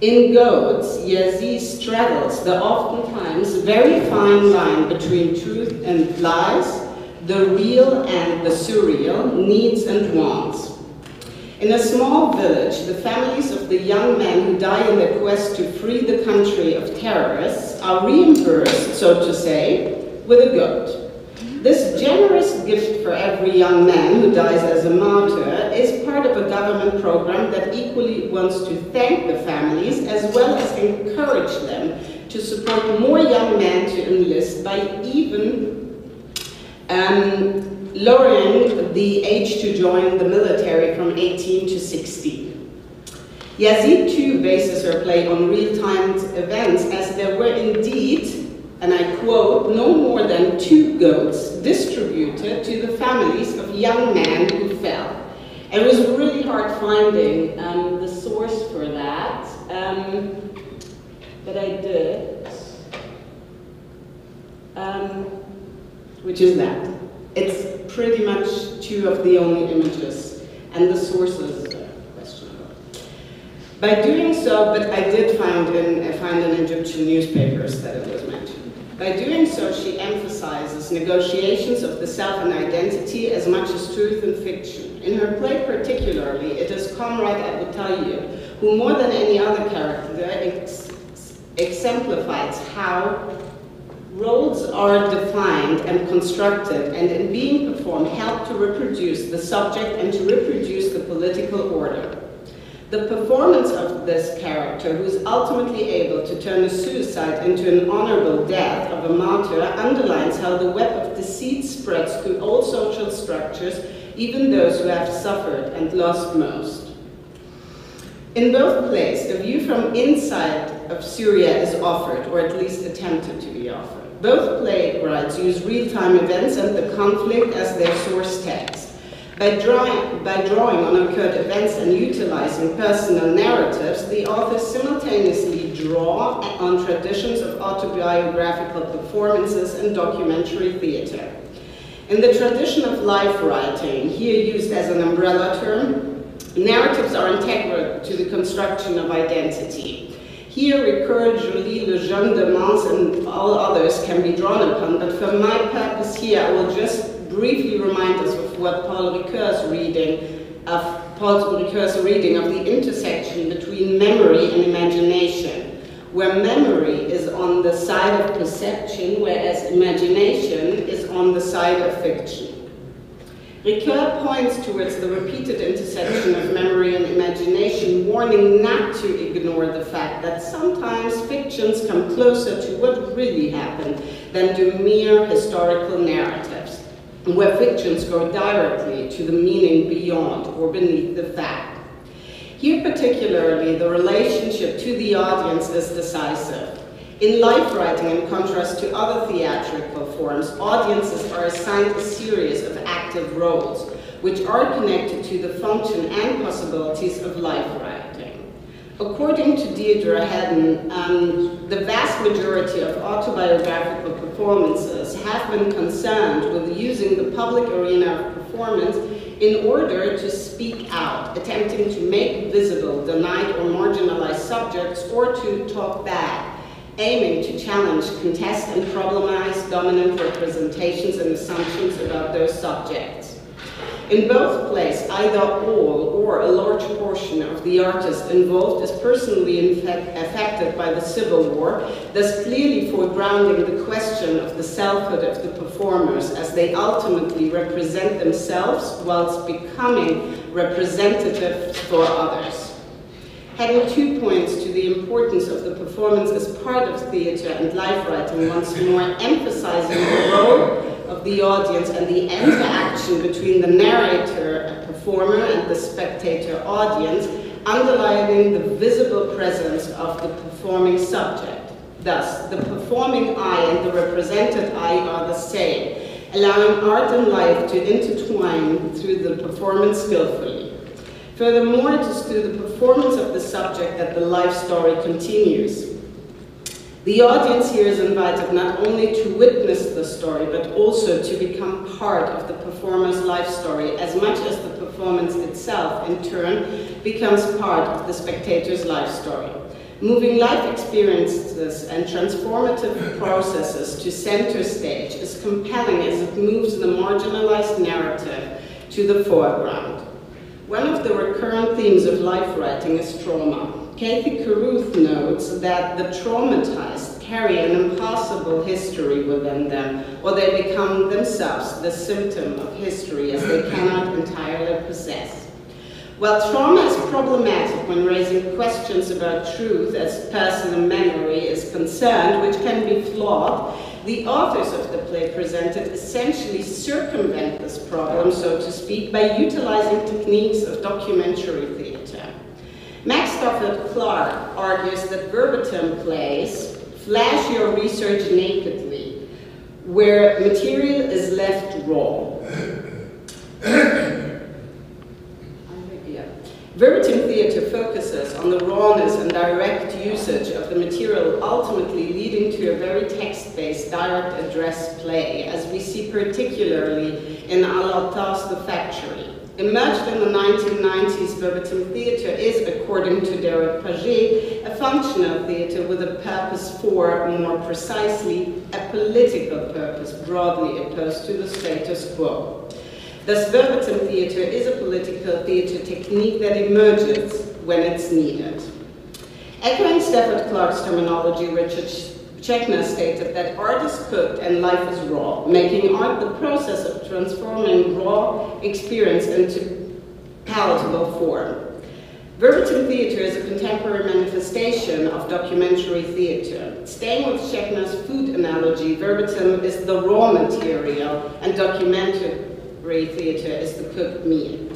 In Goats, Yazji straddles the oftentimes very fine line between truth and lies, the real and the surreal, needs and wants. In a small village, the families of the young men who die in their quest to free the country of terrorists are reimbursed, so to say, with a goat. This generous gift for every young man who dies as a martyr is part of a government program that equally wants to thank the families as well as encourage them to support more young men to enlist by even um, lowering the age to join the military from eighteen to sixteen. Yazji too bases her play on real-time events, as there were indeed, and I quote, no more than two goats distributed to the families of young men who fell. It was really hard finding um, the source for that, um, but I did, um, which is that. It's pretty much two of the only images, and the sources are questionable. By doing so, but I did find in, find in Egyptian newspapers that it was mentioned. By doing so, she emphasizes negotiations of the self and identity as much as truth and fiction. In her play particularly, it is Comrade Abu Tayyib who more than any other character ex exemplifies how roles are defined and constructed, and in being performed help to reproduce the subject and to reproduce the political order. The performance of this character, who is ultimately able to turn a suicide into an honorable death of a martyr, underlines how the web of deceit spreads through all social structures, even those who have suffered and lost most. In both plays, a view from inside of Syria is offered, or at least attempted to be offered. Both playwrights use real-time events and the conflict as their source text. By drawing, by drawing on occurred events and utilizing personal narratives, the authors simultaneously draw on traditions of autobiographical performances and documentary theater. In the tradition of life writing, here used as an umbrella term, narratives are integral to the construction of identity. Here, Ricoeur, Joly, Lejeune, de Mans, and all others can be drawn upon, but for my purpose here, I will just briefly remind us of what Paul Ricoeur's reading of Paul Ricoeur's reading of the intersection between memory and imagination, where memory is on the side of perception, whereas imagination is on the side of fiction. Ricoeur points towards the repeated intersection of memory and imagination, warning not to ignore the fact that sometimes fictions come closer to what really happened than do mere historical narratives, where fictions go directly to the meaning beyond or beneath the fact. Here particularly, the relationship to the audience is decisive. In life writing, in contrast to other theatrical forms, audiences are assigned a series of active roles, which are connected to the function and possibilities of life writing. According to Deirdre Hedden, um, the vast majority of autobiographical performances have been concerned with using the public arena of performance in order to speak out, attempting to make visible denied or marginalized subjects, or to talk back, aiming to challenge, contest, and problemize dominant representations and assumptions about those subjects. In both plays, either all or a large portion of the artist involved is personally affected by the civil war, thus clearly foregrounding the question of the selfhood of the performers as they ultimately represent themselves whilst becoming representatives for others. Having two points to the importance of the performance as part of theatre and life writing, once more emphasizing the role of the audience and the interaction between the narrator and performer and the spectator audience, underlining the visible presence of the performing subject. Thus, the performing eye and the represented eye are the same, allowing art and life to intertwine through the performance skillfully. Furthermore, it is through the performance of the subject that the life story continues. The audience here is invited not only to witness the story, but also to become part of the performer's life story, as much as the performance itself, in turn, becomes part of the spectator's life story. Moving life experiences and transformative processes to center stage is compelling as it moves the marginalized narrative to the foreground. One of the recurrent themes of life writing is trauma. Kathy Carruth notes that the traumatized carry an impossible history within them, or they become themselves the symptom of history as they cannot entirely possess. While trauma is problematic when raising questions about truth as personal memory is concerned, which can be flawed, the authors of the play presented essentially circumvent this problem, so to speak, by utilizing techniques of documentary theater. Max Stafford Clark argues that verbatim plays flash your research nakedly, where material is left raw. Verbatim theater focuses on the rawness and direct usage of the material, ultimately leading to a very text-based direct address play, as we see particularly in Al-Attar's The Factory. Emerged in the nineteen nineties, verbatim theater is, according to Derek Paget, a functional theater with a purpose for, more precisely, a political purpose, broadly opposed to the status quo. Thus, verbatim theater is a political theater technique that emerges when it's needed. Echoing Stafford Clark's terminology, Richard Checkner stated that art is cooked and life is raw, making art the process of transforming raw experience into palatable form. Verbatim theater is a contemporary manifestation of documentary theater. Staying with Schechner's food analogy, verbatim is the raw material and documentary theater is the cooked meal.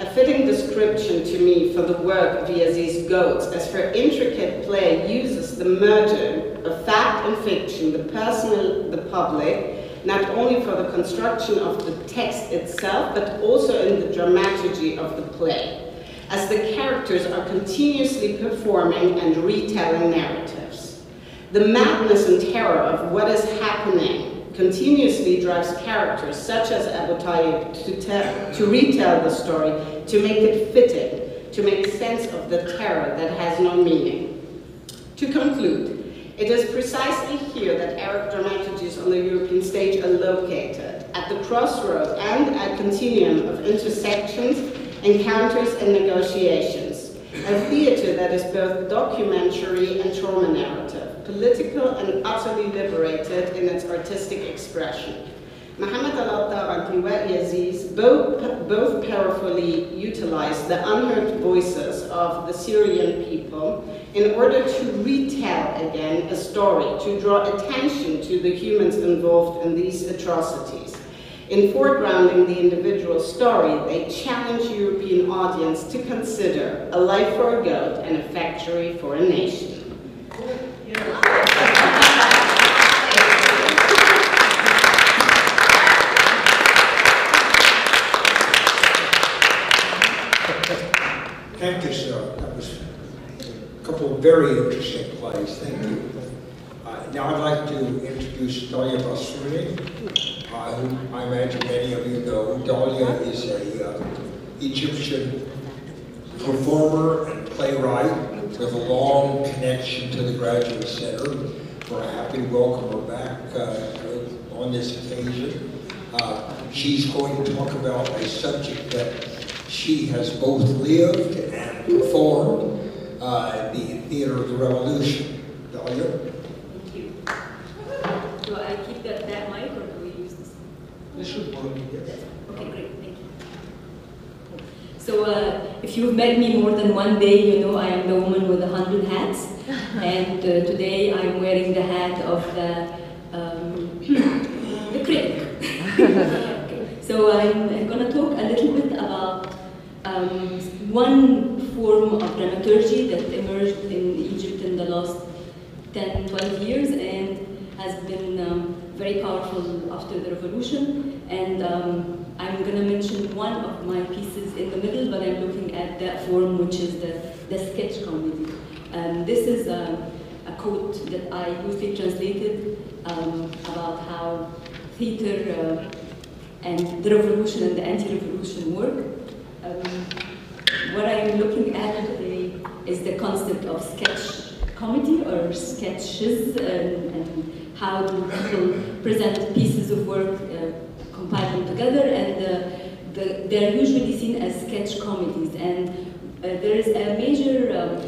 A fitting description to me for the work of Yazji's Goats, as her intricate play uses the merger of fact and fiction, the personal, the public, not only for the construction of the text itself, but also in the dramaturgy of the play, as the characters are continuously performing and retelling narratives. The madness and terror of what is happening continuously drives characters such as Abu Tayyib to, tell, to retell the story, to make it fitting, to make sense of the terror that has no meaning. To conclude, it is precisely here that Arab dramaturgies on the European stage are located, at the crossroads and a continuum of intersections, encounters and negotiations, a theater that is both documentary and trauma narrative, political and utterly liberated in its artistic expression. Mohammed Al-Attar and Liwaa Yazji both, both powerfully utilized the unheard voices of the Syrian people in order to retell again a story, to draw attention to the humans involved in these atrocities. In foregrounding the individual story, they challenge European audience to consider a life for a goat and a factory for a nation. Thank you, sir. That was a couple of very interesting plays. Thank you. Uh, now I'd like to introduce Dalia Basiouny. Uh, who I imagine many of you know. Dalia is an uh, Egyptian performer and playwright with a long connection to the Graduate Center. We're happy to welcome her back uh, on this occasion. Uh, she's going to talk about a subject that she has both lived and performed, uh, the theater of the revolution. Dalia? Thank you. Do I keep that, that mic? Okay, great, thank you. So uh, if you've met me more than one day, you know I am the woman with a hundred hats. And uh, today I'm wearing the hat of the, um, the critic. Okay. So I'm going to talk a little bit about um, one form of dramaturgy that emerged in Egypt in the last ten, twelve years and has been um, very powerful after the revolution, and um, I'm going to mention one of my pieces in the middle, but I'm looking at that form, which is the, the sketch comedy. Um, this is a, a quote that I usually translated um, about how theater uh, and the revolution and the anti-revolution work. Um, what I'm looking at today is the concept of sketch comedy or sketches, and, and how do people present pieces of work, uh, compile them together, and uh, the, they're usually seen as sketch comedies. And uh, there is a major um,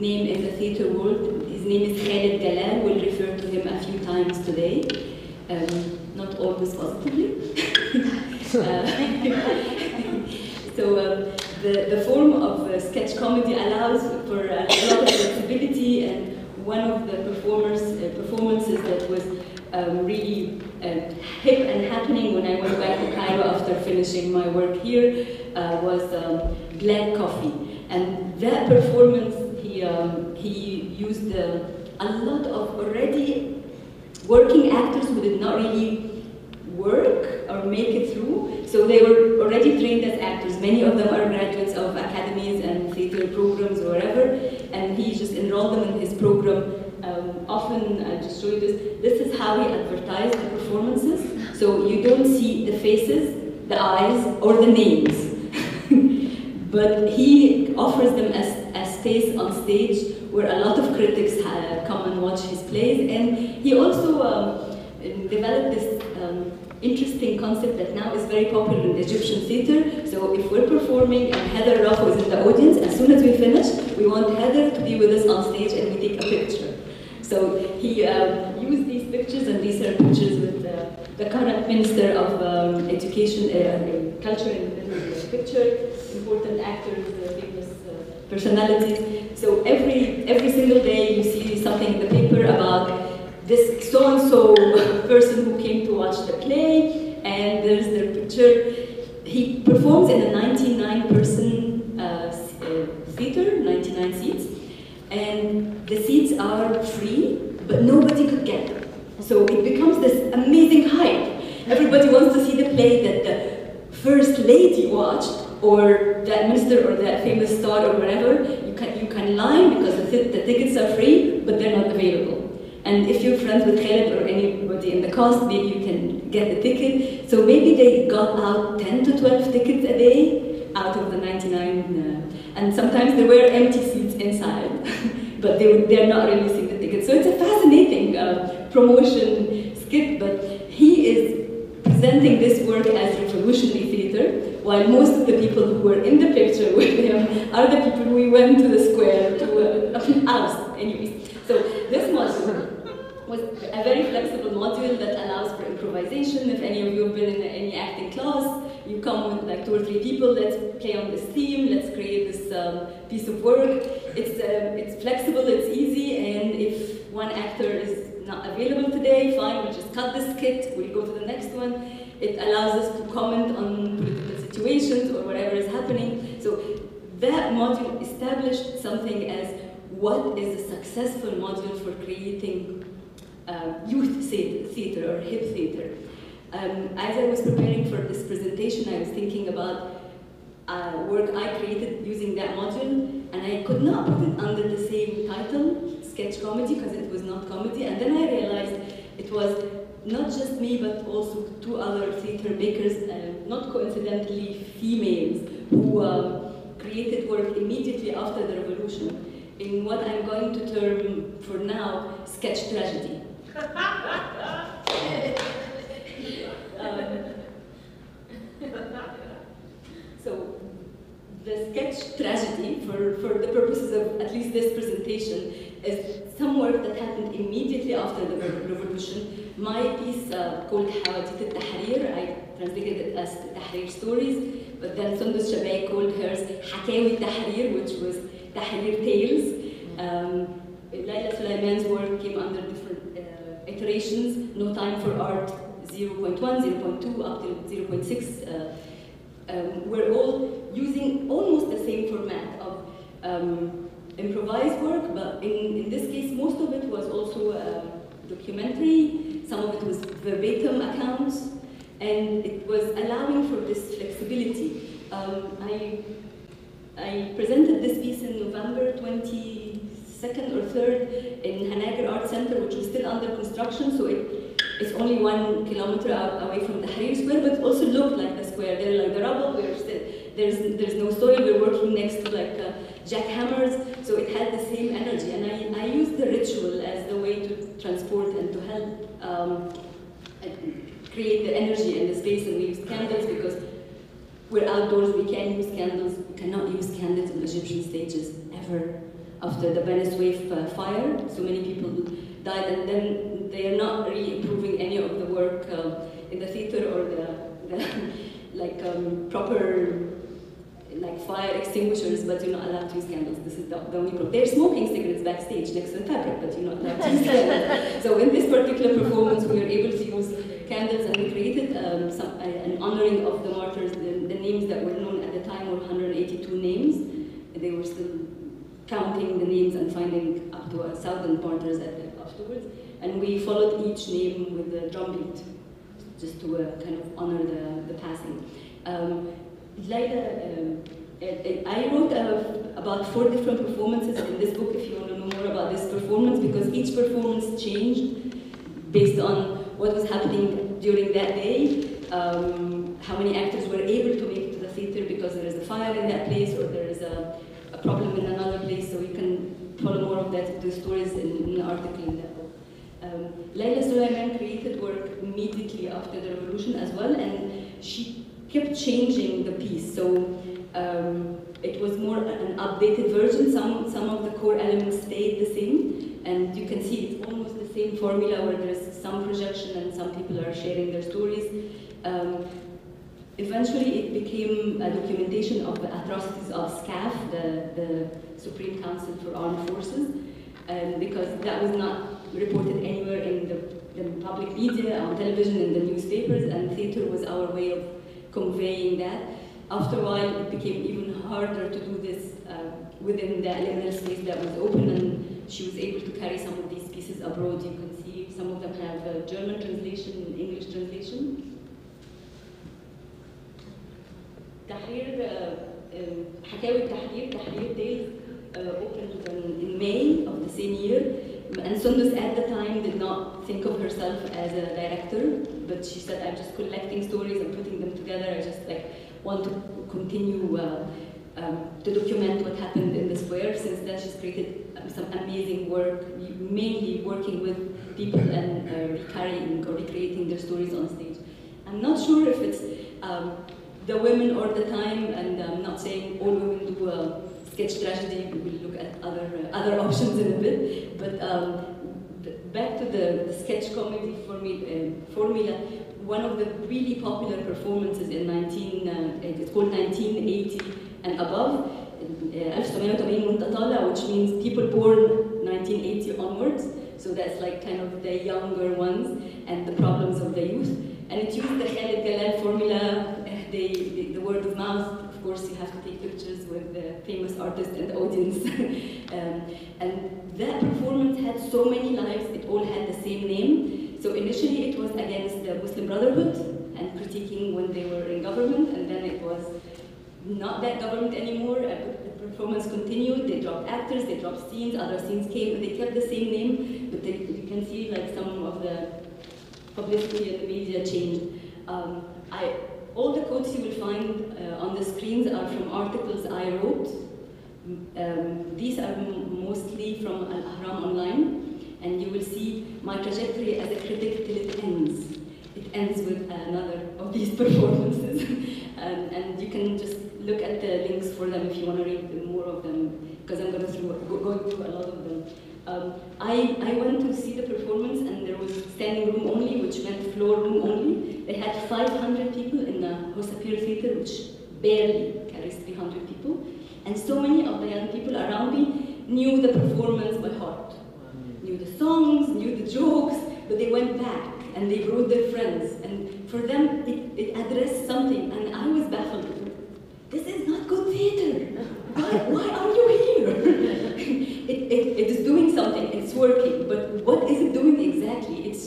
name in the theater world. His name is Khalid Galal. We'll refer to him a few times today, um, not always positively. uh, so um, the, the form of uh, sketch comedy allows for a lot of flexibility. And one of the performers, uh, performances that was um, really uh, hip and happening when I went back to Cairo after finishing my work here uh, was um, Black Coffee. And that performance, he, um, he used uh, a lot of already working actors who did not really work or make it through. So they were already trained as actors. Many of them are graduates of academies and theater programs or wherever. And he just enrolled them in his program. Um, often, I just show you this, this is how he advertised the performances. So you don't see the faces, the eyes, or the names. But he offers them as a space on stage where a lot of critics uh, come and watch his plays. And he also um, developed this um, interesting concept that now is very popular in Egyptian theater. So if we're performing and Heather Rafa is in the audience, as soon as we finish, we want Heather to be with us on stage and we take a picture. So he um, used these pictures, and these are pictures with uh, the current Minister of um, Education, uh, Culture and uh, Picture, important actors, uh, famous uh, personalities. So every, every single day you see something in the paper about this so-and-so person who came to watch the play, and there's their picture. He performs in a ninety-nine person uh, theater, ninety-nine seats, and the seats are free, but nobody could get them. So it becomes this amazing hype. Everybody wants to see the play that the first lady watched, or that minister, or that famous star, or whatever. You can, you can line because the, th the tickets are free, but they're not available. And if you're friends with Khalid or anybody in the cast, maybe you can get the ticket. So maybe they got out ten to twelve tickets a day out of the ninety-nine. Uh, and sometimes there were empty seats inside, but they, they're not releasing the tickets. So it's a fascinating uh, promotion skit, but he is presenting this work as revolutionary theater, while most of the people who were in the picture with him are the people who went to the square to uh, house, anyways. So this module was a very flexible module that allows for improvisation. If any of you have been in any acting class, you come with like two or three people, let's play on this theme, let's create this um, piece of work. It's, um, it's flexible, it's easy, and if one actor is not available today, fine, we'll just cut the skit, we'll go to the next one. It allows us to comment on political situations or whatever is happening. So that module established something as what is a successful module for creating uh, youth theater or hip theater. Um, as I was preparing for this presentation, I was thinking about uh, work I created using that module, and I could not put it under the same title, sketch comedy, because it was not comedy. And then I realized it was not just me, but also two other theater makers, uh, not coincidentally females, who uh, created work immediately after the revolution, in what I'm going to term for now sketch tragedy. um, so the sketch tragedy, for, for the purposes of at least this presentation, is some work that happened immediately after the revolution. My piece uh, called Hawadith al-Tahrir, I translated it as Tahrir Stories, but then Sundus Shabay called hers Hakawi Tahrir, which was Tahrir Tales. Um, Laila Sulaiman's work came under different uh, iterations. No Time for Art zero point one, zero point two, up to zero point six. Uh, um, we're all using almost the same format of um, improvised work, but in, in this case, most of it was also a documentary. Some of it was verbatim accounts, and it was allowing for this flexibility. Um, I, I presented this piece in November twenty-second or third in Hanagar Art Center, which was still under construction, so it, it's only one kilometer out, away from the Tahrir Square, but it also looked like the square. They're like the rubble, we're still, there's, there's no soil, we're working next to like uh, jackhammers, so it had the same energy. And I, I used the ritual as the way to transport and to help um, create the energy and the space, and we used candles because we're outdoors, we can use candles. We cannot use candles on Egyptian stages ever. After the Venice wave uh, fire, so many people died, and then they are not really improving any of the work uh, in the theater or the, the like um, proper like fire extinguishers, but you're not allowed to use candles. This is the, the only problem. They're smoking cigarettes backstage next to the fabric, but you're not allowed to use candles. So in this particular performance, we were able to use candles, and we created um, some, uh, an honoring of the martyrs. The, the names that were known at the time were one hundred eighty-two names, and they were still counting the names and finding up to a thousand martyrs at the, afterwards. And we followed each name with a drumbeat, just to uh, kind of honor the, the passing. Um, Laila, uh, I wrote uh, about four different performances in this book, if you want to know more about this performance, because each performance changed based on what was happening during that day, um, how many actors were able to make it to the theater because there is a fire in that place, or there is a, a problem in another place. So you can follow more of that, the stories in, in the article in that book. Um, Leila Suleiman created work immediately after the revolution as well, and she kept changing the piece. So um, it was more an updated version. Some, some of the core elements stayed the same, and you can see it's almost the same formula where there's some projection and some people are sharing their stories. Um, Eventually, it became a documentation of the atrocities of SCAF, the, the Supreme Council for Armed Forces, um, because that was not reported anywhere in the, the public media, on television, in the newspapers, and theater was our way of conveying that. After a while, it became even harder to do this uh, within the liminal space that was open, and she was able to carry some of these pieces abroad. You can see some of them have a German translation and English translation. تحرير حكاوي التحرير تحرير Tales opened in May of the same year, and Sundus at the time did not think of herself as a director, but she said, "I'm just collecting stories and putting them together. I just like want to continue uh, um, to document what happened in the square." Since then, she's created um, some amazing work, mainly working with people and uh, recarrying or recreating their stories on stage. I'm not sure if it's um, the women or the time, and I'm not saying all women do uh, sketch tragedy. We will look at other uh, other options in a bit. But um, back to the, the sketch comedy formula, uh, formula. One of the really popular performances in nineteen, uh, it's called nineteen eighty and above, uh, which means people born nineteen eighty onwards. So that's like kind of the younger ones and the problems of the youth. And it used the Khalid Galal formula. They, the, the word of mouth, of course, you have to take pictures with the famous artist and the audience. um, and that performance had so many lives, it all had the same name. So initially it was against the Muslim Brotherhood and critiquing when they were in government, and then it was not that government anymore. The performance continued, they dropped actors, they dropped scenes, other scenes came, they kept the same name, but they, you can see like some of the publicity and the media changed. Um, I, All the quotes you will find uh, on the screens are from articles I wrote. Um, these are mostly from Al-Ahram Online, and you will see my trajectory as a critic till it ends. It ends with another of these performances, um, and you can just look at the links for them if you want to read more of them, because I'm going through, going through a lot of them. Um, I, I went to see the performance, and there was standing room only, which meant floor room only. They had five hundred people in the Hosapir Theater, which barely carries three hundred people. And so many of the young people around me knew the performance by heart. Knew the songs, knew the jokes, but they went back and they brought their friends. And for them, it, it addressed something, and I was baffled. This is not good theater. Why, why are you here? It, it, it is doing something, it's working, but what is it doing exactly? It's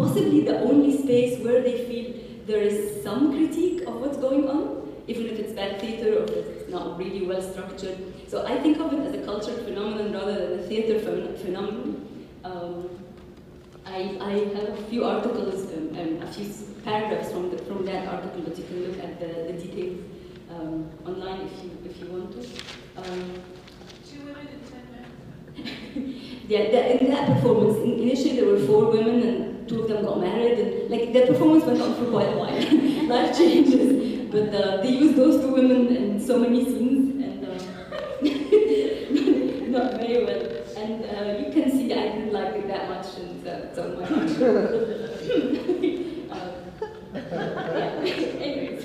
possibly the only space where they feel there is some critique of what's going on, even if it's bad theater or if it's not really well structured. So I think of it as a cultural phenomenon rather than a theater ph phenomenon. Um, I, I have a few articles, um, um, a few paragraphs from, the, from that article, but you can look at the, the details um, online if you, if you want to. Um, Yeah, that, in that performance, in, initially there were four women and two of them got married, and like the performance went on for quite a while. Life changes, but uh, they used those two women in so many scenes, and uh, not very well. And uh, you can see I didn't like it that much, and uh, so much. um, Anyways,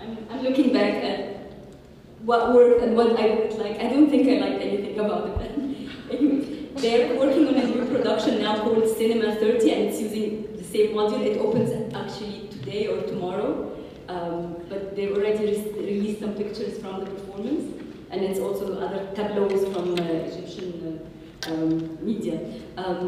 I'm, I'm looking back at what worked and what I didn't like. I don't think I liked anything about it. They're working on a new production now called Cinema thirty, and it's using the same module. It opens actually today or tomorrow, um, but they've already re released some pictures from the performance, and it's also other tableaus from uh, Egyptian uh, um, media. Um,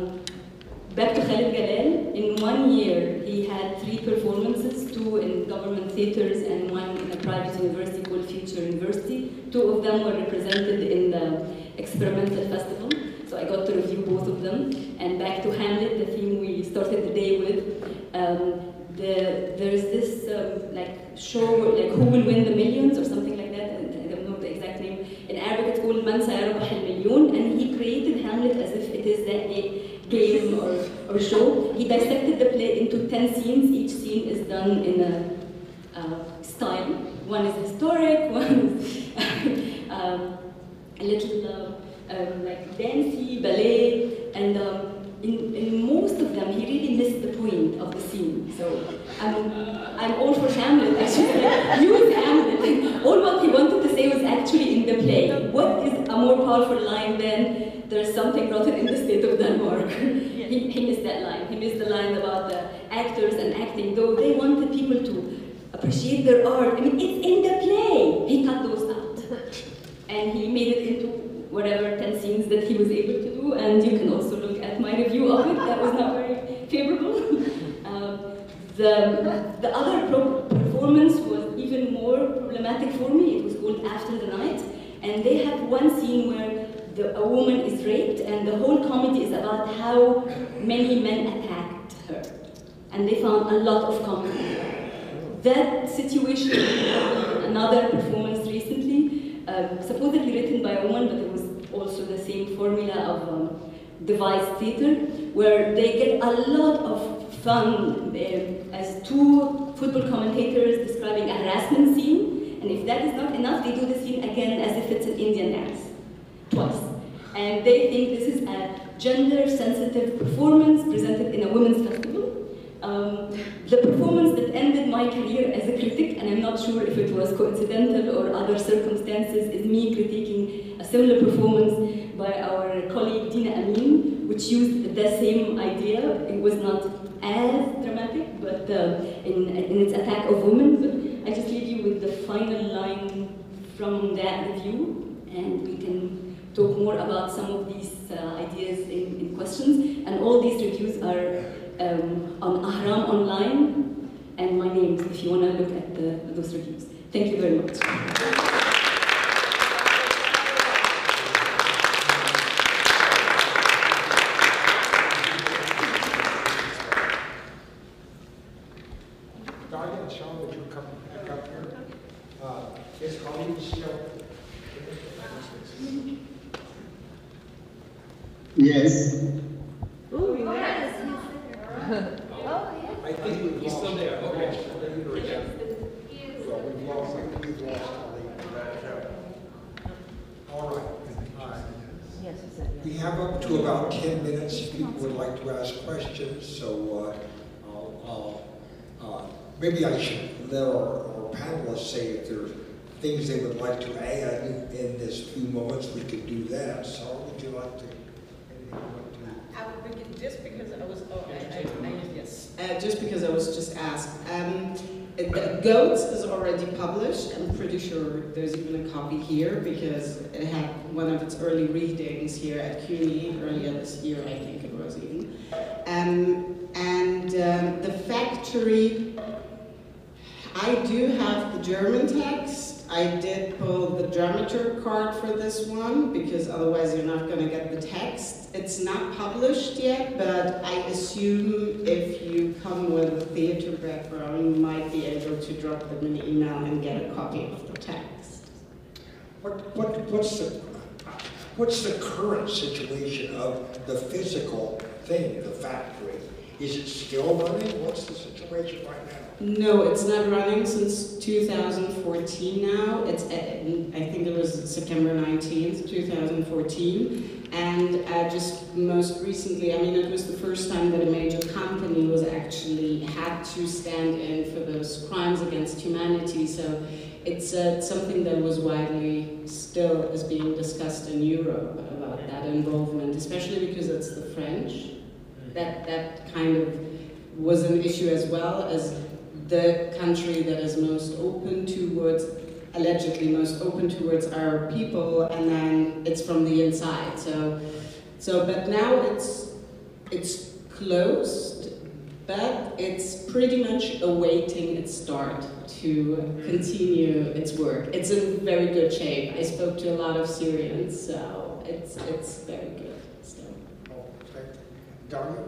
back to Khalid Galal, in one year he had three performances, two in government theaters and one in a private university called Future University. Two of them were represented in the experimental festival, so I got to review both of them. And back to Hamlet, the theme we started the day with, um, the, there's this um, like show, like Who Will Win the Millions or something like that, I don't know the exact name. In Arabic it's called Man Sayarabah al-Million, and he as if it is a game or, or show. He dissected the play into ten scenes. Each scene is done in a uh, style. One is historic, one is um, a little uh, um, like dancey, ballet, and um, in, in most of them, he really missed the point of the scene. So I'm, I'm all for Hamlet, actually. Use Hamlet. All what he wanted to say was actually in the play. What is a more powerful line than there's something rotten in the state of Denmark? Yes. he, he missed that line. He missed the line about the actors and acting, though they wanted people to appreciate their art. I mean, it's in the play. He cut those out. And he made it into whatever ten scenes that he was able to do, and you can also look at my review of it. That was not very favorable. um, the, the other pro performance was even more problematic for me. It was called After the Night, and they have one scene where the, a woman is raped, and the whole comedy is about how many men attacked her, and they found a lot of comedy. That situation, another performance recently, um, supposedly written by a woman, but it was also the same formula of um, devised theater, where they get a lot of fun uh, as two football commentators describing a harassment scene, and if that is not enough, they do the scene again as if it's an Indian dance, twice. And they think this is a gender-sensitive performance presented in a women's festival. Um, the performance that ended my career as a critic, and I'm not sure if it was coincidental or other circumstances, is me critiquing a similar performance by our colleague Dina Amin, which used the same idea. It was not as dramatic, but uh, in, in its attack of women. But I just leave you with the final line from that review, and we can talk more about some of these uh, ideas in, in questions. And all these reviews are Um, on Ahram Online, and my name, if you want to look at the, those reviews. Thank you very much. Dalia and Sean, would you come back up here? Uh, his colleagues here. Yes. Oh, yes. Oh, yes. I think we've he's lost. Still there. Okay. He is. Well, we've lost. I think we've lost. All right. All right. Yes, we have up to about ten minutes. People would like to ask questions, so uh, I'll, I'll, uh, maybe I should let our, our panelists say if there are things they would like to add in this few moments. We could do that. So, would you like to? I would begin just because I was. Oh, I, I, I, yes. Uh, just because I was just asked. Um, Goats is already published. I'm pretty sure there's even a copy here because it had one of its early readings here at C U N Y earlier this year, I think it was even. Um, and um, The Factory. I do have the German text. I did pull the dramaturg card for this one because otherwise you're not going to get the text. It's not published yet, but I assume if you come with a theater background, you might be able to drop them an email and get a copy of the text. What, what, what's, the, what's the current situation of the physical thing, The Factory? Is it still running? What's the situation right now? No, it's not running since two thousand fourteen now. It's, I think it was September nineteenth, two thousand fourteen. And uh, just most recently, I mean, it was the first time that a major company was actually had to stand in for those crimes against humanity. So it's uh, something that was widely still is being discussed in Europe about that involvement, especially because it's the French. That, that kind of was an issue as well as the country that is most open towards, allegedly most open towards our people, and then it's from the inside. So, so but now it's, it's closed, but it's pretty much awaiting its start to continue its work. It's in very good shape. I spoke to a lot of Syrians, so it's, it's very good still. Dalia?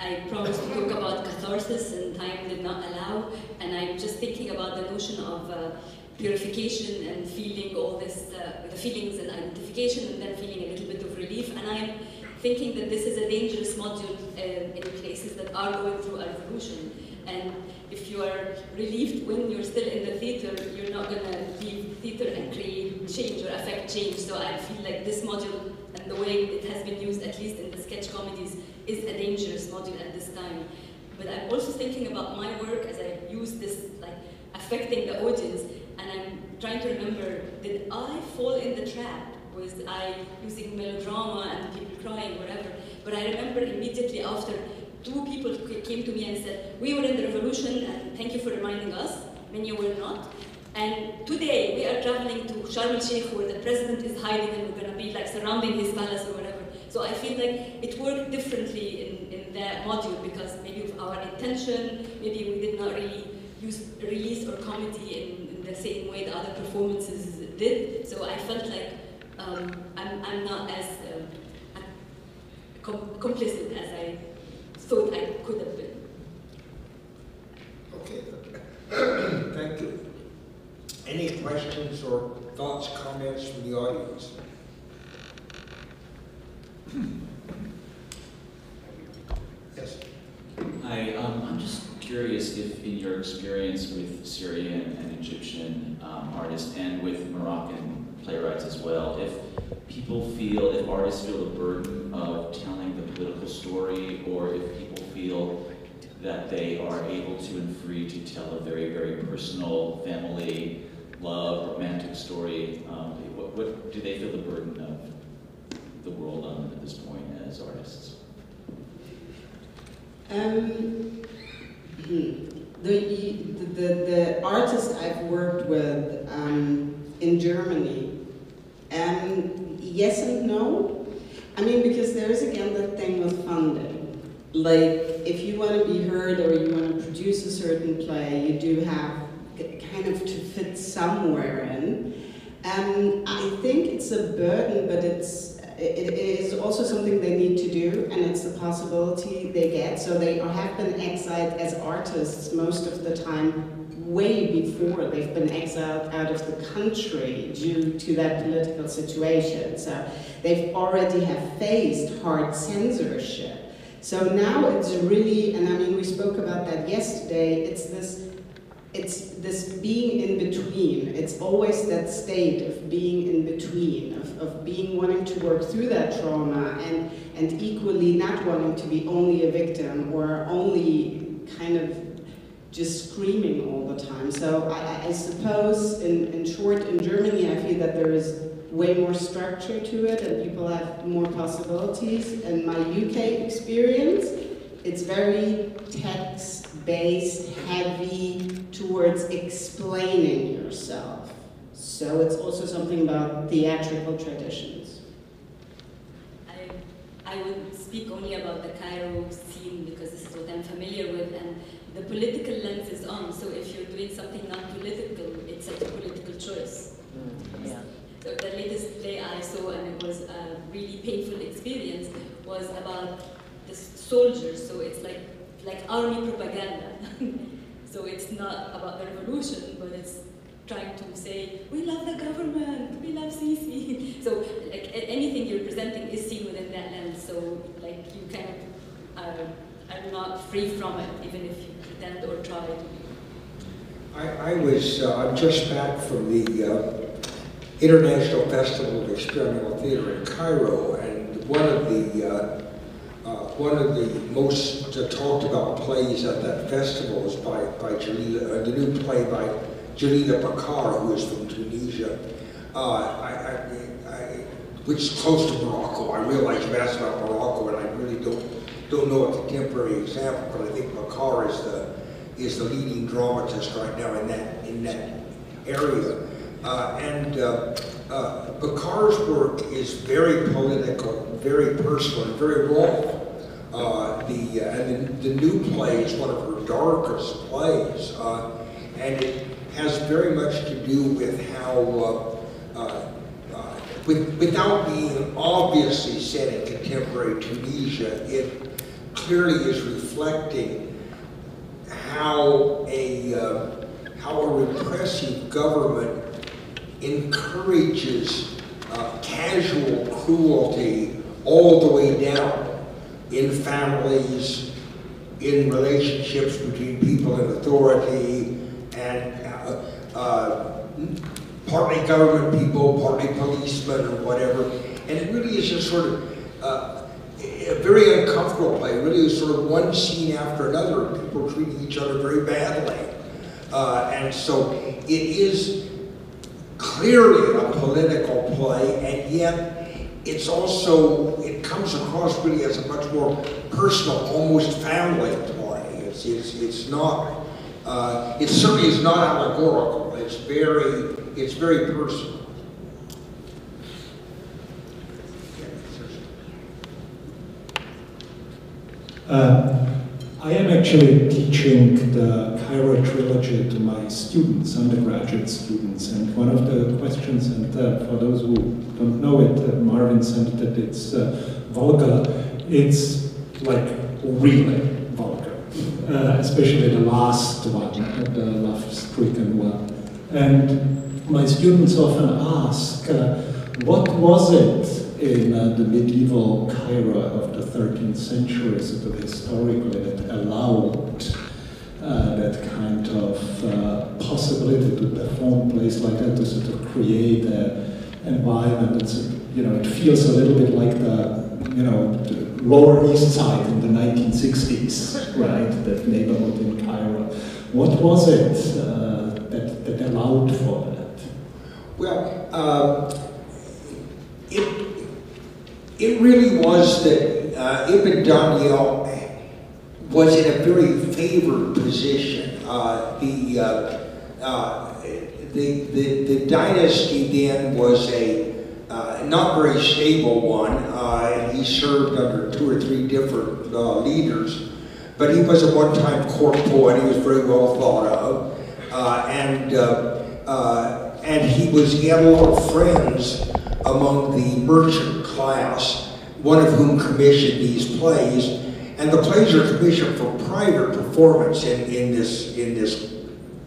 I promised to talk about catharsis and time did not allow, and I'm just thinking about the notion of uh, purification and feeling all this, uh, the feelings and identification, and then feeling a little bit of relief. And I'm thinking that this is a dangerous module uh, in places that are going through a revolution. And if you are relieved when you're still in the theater, you're not going to leave theater and create change or affect change. So I feel like this module and the way it has been used, at least in the sketch comedies, is a dangerous module at this time. But I'm also thinking about my work as I use this, like, affecting the audience, and I'm trying to remember, did I fall in the trap? Was I using melodrama and people crying, whatever? But I remember immediately after, two people came to me and said, we were in the revolution, and thank you for reminding us, many were not. And today, we are traveling to Sharm el-Sheikh, where the president is hiding, and we're gonna be like surrounding his palace or whatever. So I feel like it worked differently in, in that module, because maybe of our intention, maybe we did not really use release or comedy in, in the same way the other performances did. So I felt like Um, I'm, I'm not as uh, com complicit as I thought I could have been. Okay, thank you. Any questions or thoughts, comments from the audience? Yes. Hi, um, I'm just curious if in your experience with Syrian and Egyptian um, artists and with Moroccan playwrights as well, if people feel, if artists feel the burden of telling the political story, or if people feel that they are able to and free to tell a very, very personal family, love, romantic story, um, what, what do they feel the burden of the world on them at this point as artists? Um, the, the, the, the artists I've worked with um, in Germany, Um, yes and no. I mean, because there is again that thing with funding. Like, if you want to be heard or you want to produce a certain play, you do have kind of to fit somewhere in. Um, I think it's a burden, but it's it, it is also something they need to do, and it's the possibility they get. So they have been exiled as artists most of the time, way before they've been exiled out of the country due to that political situation. So they've already have faced hard censorship. So now it's really, and I mean, we spoke about that yesterday, it's this, it's this being in between. It's always that state of being in between, of, of being wanting to work through that trauma and, and equally not wanting to be only a victim or only kind of just screaming all the time. So I, I suppose, in, in short, in Germany, I feel that there is way more structure to it and people have more possibilities. In my U K experience, it's very text-based, heavy towards explaining yourself. So it's also something about theatrical traditions. I, I would speak only about the Cairo scene because this is what I'm familiar with, and the political lens is on, so if you're doing something not political, it's a political choice. Mm, yeah. So the latest play I saw, and it was a really painful experience, was about the soldiers, so it's like, like army propaganda. So it's not about the revolution, but it's trying to say, we love the government, we love Sisi. So like anything you're presenting is seen within that lens, so like you kind of uh, are not free from it, even if you pretend or try to be. I, I was, uh, I'm just back from the uh, International Festival of Experimental Theater in Cairo, and one of the, uh, uh, one of the most talked about plays at that festival is by, by Jalila, uh, the new play by Jalila Bakar, who is from Tunisia, uh, I, I, I, which is close to Morocco. I realize you asked about Morocco, and I really don't Don't know a contemporary example, but I think Bakar is the is the leading dramatist right now in that in that area. Uh, and uh, uh, Bakar's work is very political, very personal, and very raw. Uh, the uh, and the, the new play is one of her darkest plays, uh, and it has very much to do with how, uh, uh, uh, with, without being obviously set in contemporary Tunisia, it clearly is reflecting how a uh, how a repressive government encourages uh, casual cruelty all the way down in families, in relationships between people in authority, and uh, uh, partly government people, partly policemen, or whatever. And it really is just sort of uh, a very uncomfortable play. It really is sort of one scene after another, people treating each other very badly. Uh, and so it is clearly a political play, and yet it's also, it comes across really as a much more personal, almost family play. It's, it's, it's not, uh, it certainly is not allegorical. It's very, it's very personal. Uh, I am actually teaching the Cairo trilogy to my students, undergraduate students, and one of the questions, and uh, for those who don't know it, uh, Marvin said that it's uh, vulgar. It's like really vulgar, uh, especially the last one, the love-stricken one. And my students often ask, uh, what was it in uh, the medieval Cairo of the thirteenth century, sort of historically, that allowed uh, that kind of uh, possibility to perform plays like that, to sort of create an environment that's, you know, it feels a little bit like the, you know, the Lower East Side in the nineteen sixties, right? That neighborhood in Cairo. What was it uh, that, that allowed for that? Well, uh, it. It really was that uh, Ibn Daniyal was in a very favored position. Uh, the, uh, uh, the, the, the dynasty then was a uh, not very stable one. Uh, he served under two or three different uh, leaders, but he was a one-time court poet. He was very well thought of. Uh, and, uh, uh, and he was, he had a lot of friends among the merchant class, one of whom commissioned these plays, and the plays are commissioned for private performance in, in this in this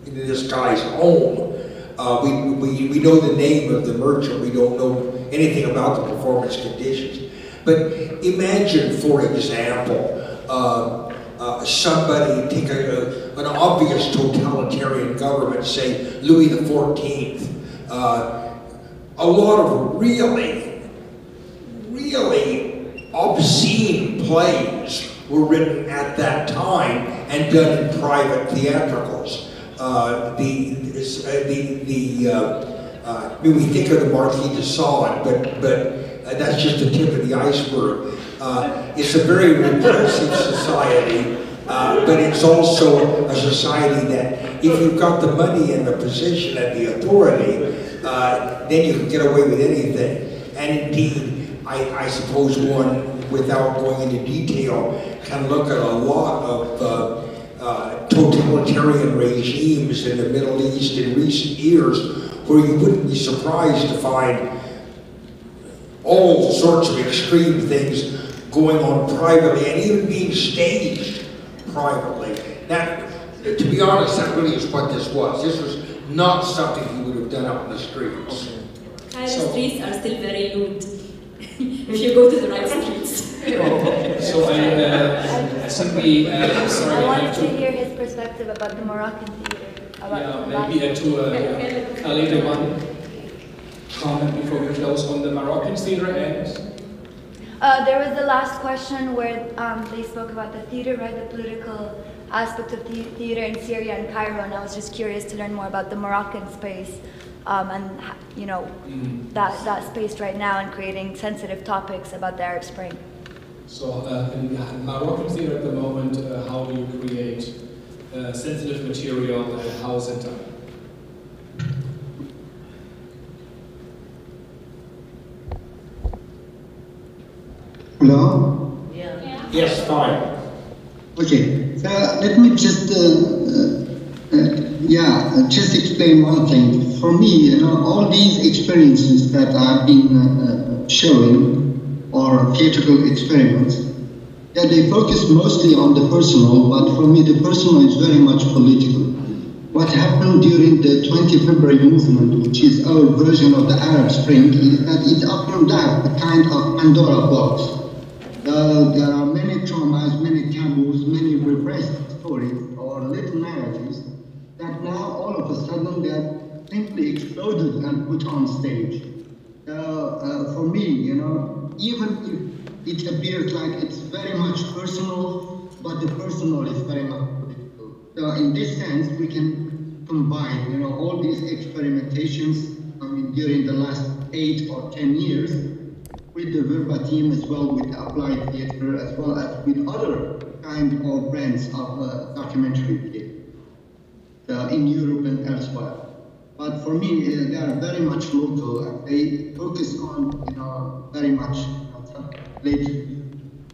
in this guy's home. Uh, we, we we know the name of the merchant. We don't know anything about the performance conditions. But imagine, for example, uh, uh, somebody take a, a, an obvious totalitarian government, say Louis the Fourteenth. Uh, a lot of really. Really obscene plays were written at that time and done in private theatricals. Uh, the the the uh, uh, I mean, we think of the Marquis de Sade, but but uh, that's just the tip of the iceberg. Uh, it's a very repressive society, uh, but it's also a society that, if you've got the money and the position and the authority, uh, then you can get away with anything. And indeed, I, I suppose one, without going into detail, can look at a lot of uh, uh, totalitarian regimes in the Middle East in recent years, where you wouldn't be surprised to find all sorts of extreme things going on privately and even being staged privately. That, to be honest, that really is what this was. This was not something you would have done out in the streets. Cairo's so, streets are still very lewd. If you go to the right streets. Oh, so I uh, simply uh, sorry. I wanted to, to hear his perspective about the Moroccan theater. About yeah, maybe uh, to uh, yeah, a later one comment before we close on the Moroccan theater. And uh, there was the last question where um, they spoke about the theater, right? The political aspect of the theater in Syria and Cairo, and I was just curious to learn more about the Moroccan space. Um, and, you know, mm. that, that space right now and creating sensitive topics about the Arab Spring. So uh, in Moroccan theater at the moment, uh, how do you create uh, sensitive material, and how is it done? Hello? Yeah. Yeah. Yes, fine. Okay, uh, let me just uh, uh, Uh, yeah, uh, just explain one thing. For me, you know, all these experiences that I've been uh, uh, showing, or theatrical experiments, yeah, they focus mostly on the personal, but for me the personal is very much political. what happened during the twentieth February movement, which is our version of the Arab Spring, is that it opened up a kind of Pandora box. Uh, there are many traumas, many taboos, many repressed stories or little narratives that now all of a sudden they are simply exploded and put on stage. Uh, uh, for me, you know, even if it appears like it's very much personal, but the personal is very much political. So in this sense, we can combine, you know, all these experimentations, I mean, during the last eight or ten years, with the verbatim as well, with applied theater, as well as with other kind of brands of uh, documentary theater uh, in Europe and elsewhere. But for me, uh, they are very much local, and they focus on, you know, very much you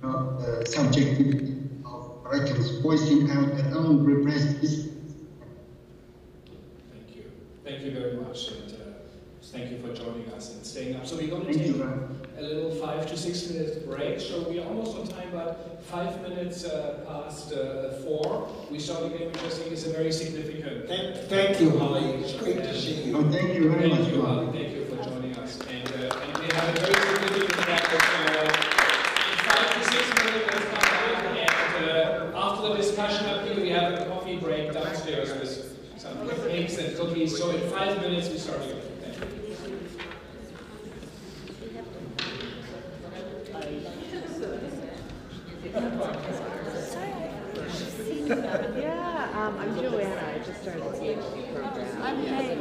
know, uh, subjectivity of Americans voicing out their own repressed history. Thank you. Thank you very much. And, uh, thank you for joining us and staying up. So we're going to take a little five to six minute break. So we're almost on time, but five minutes uh, past uh, four. We saw the game, which I think is a very significant. Thank, thank you, Holly. It's great to see you. Oh, thank you very thank much. You, Holly. Thank you for joining us. And, uh, and we have a very significant act of uh, five to six minutes past four. And uh, after the discussion up here, we have a coffee break downstairs with some cakes and cookies. So in five minutes, we start again. Yeah, um, I'm Joanna. I just started the PhD program. I'm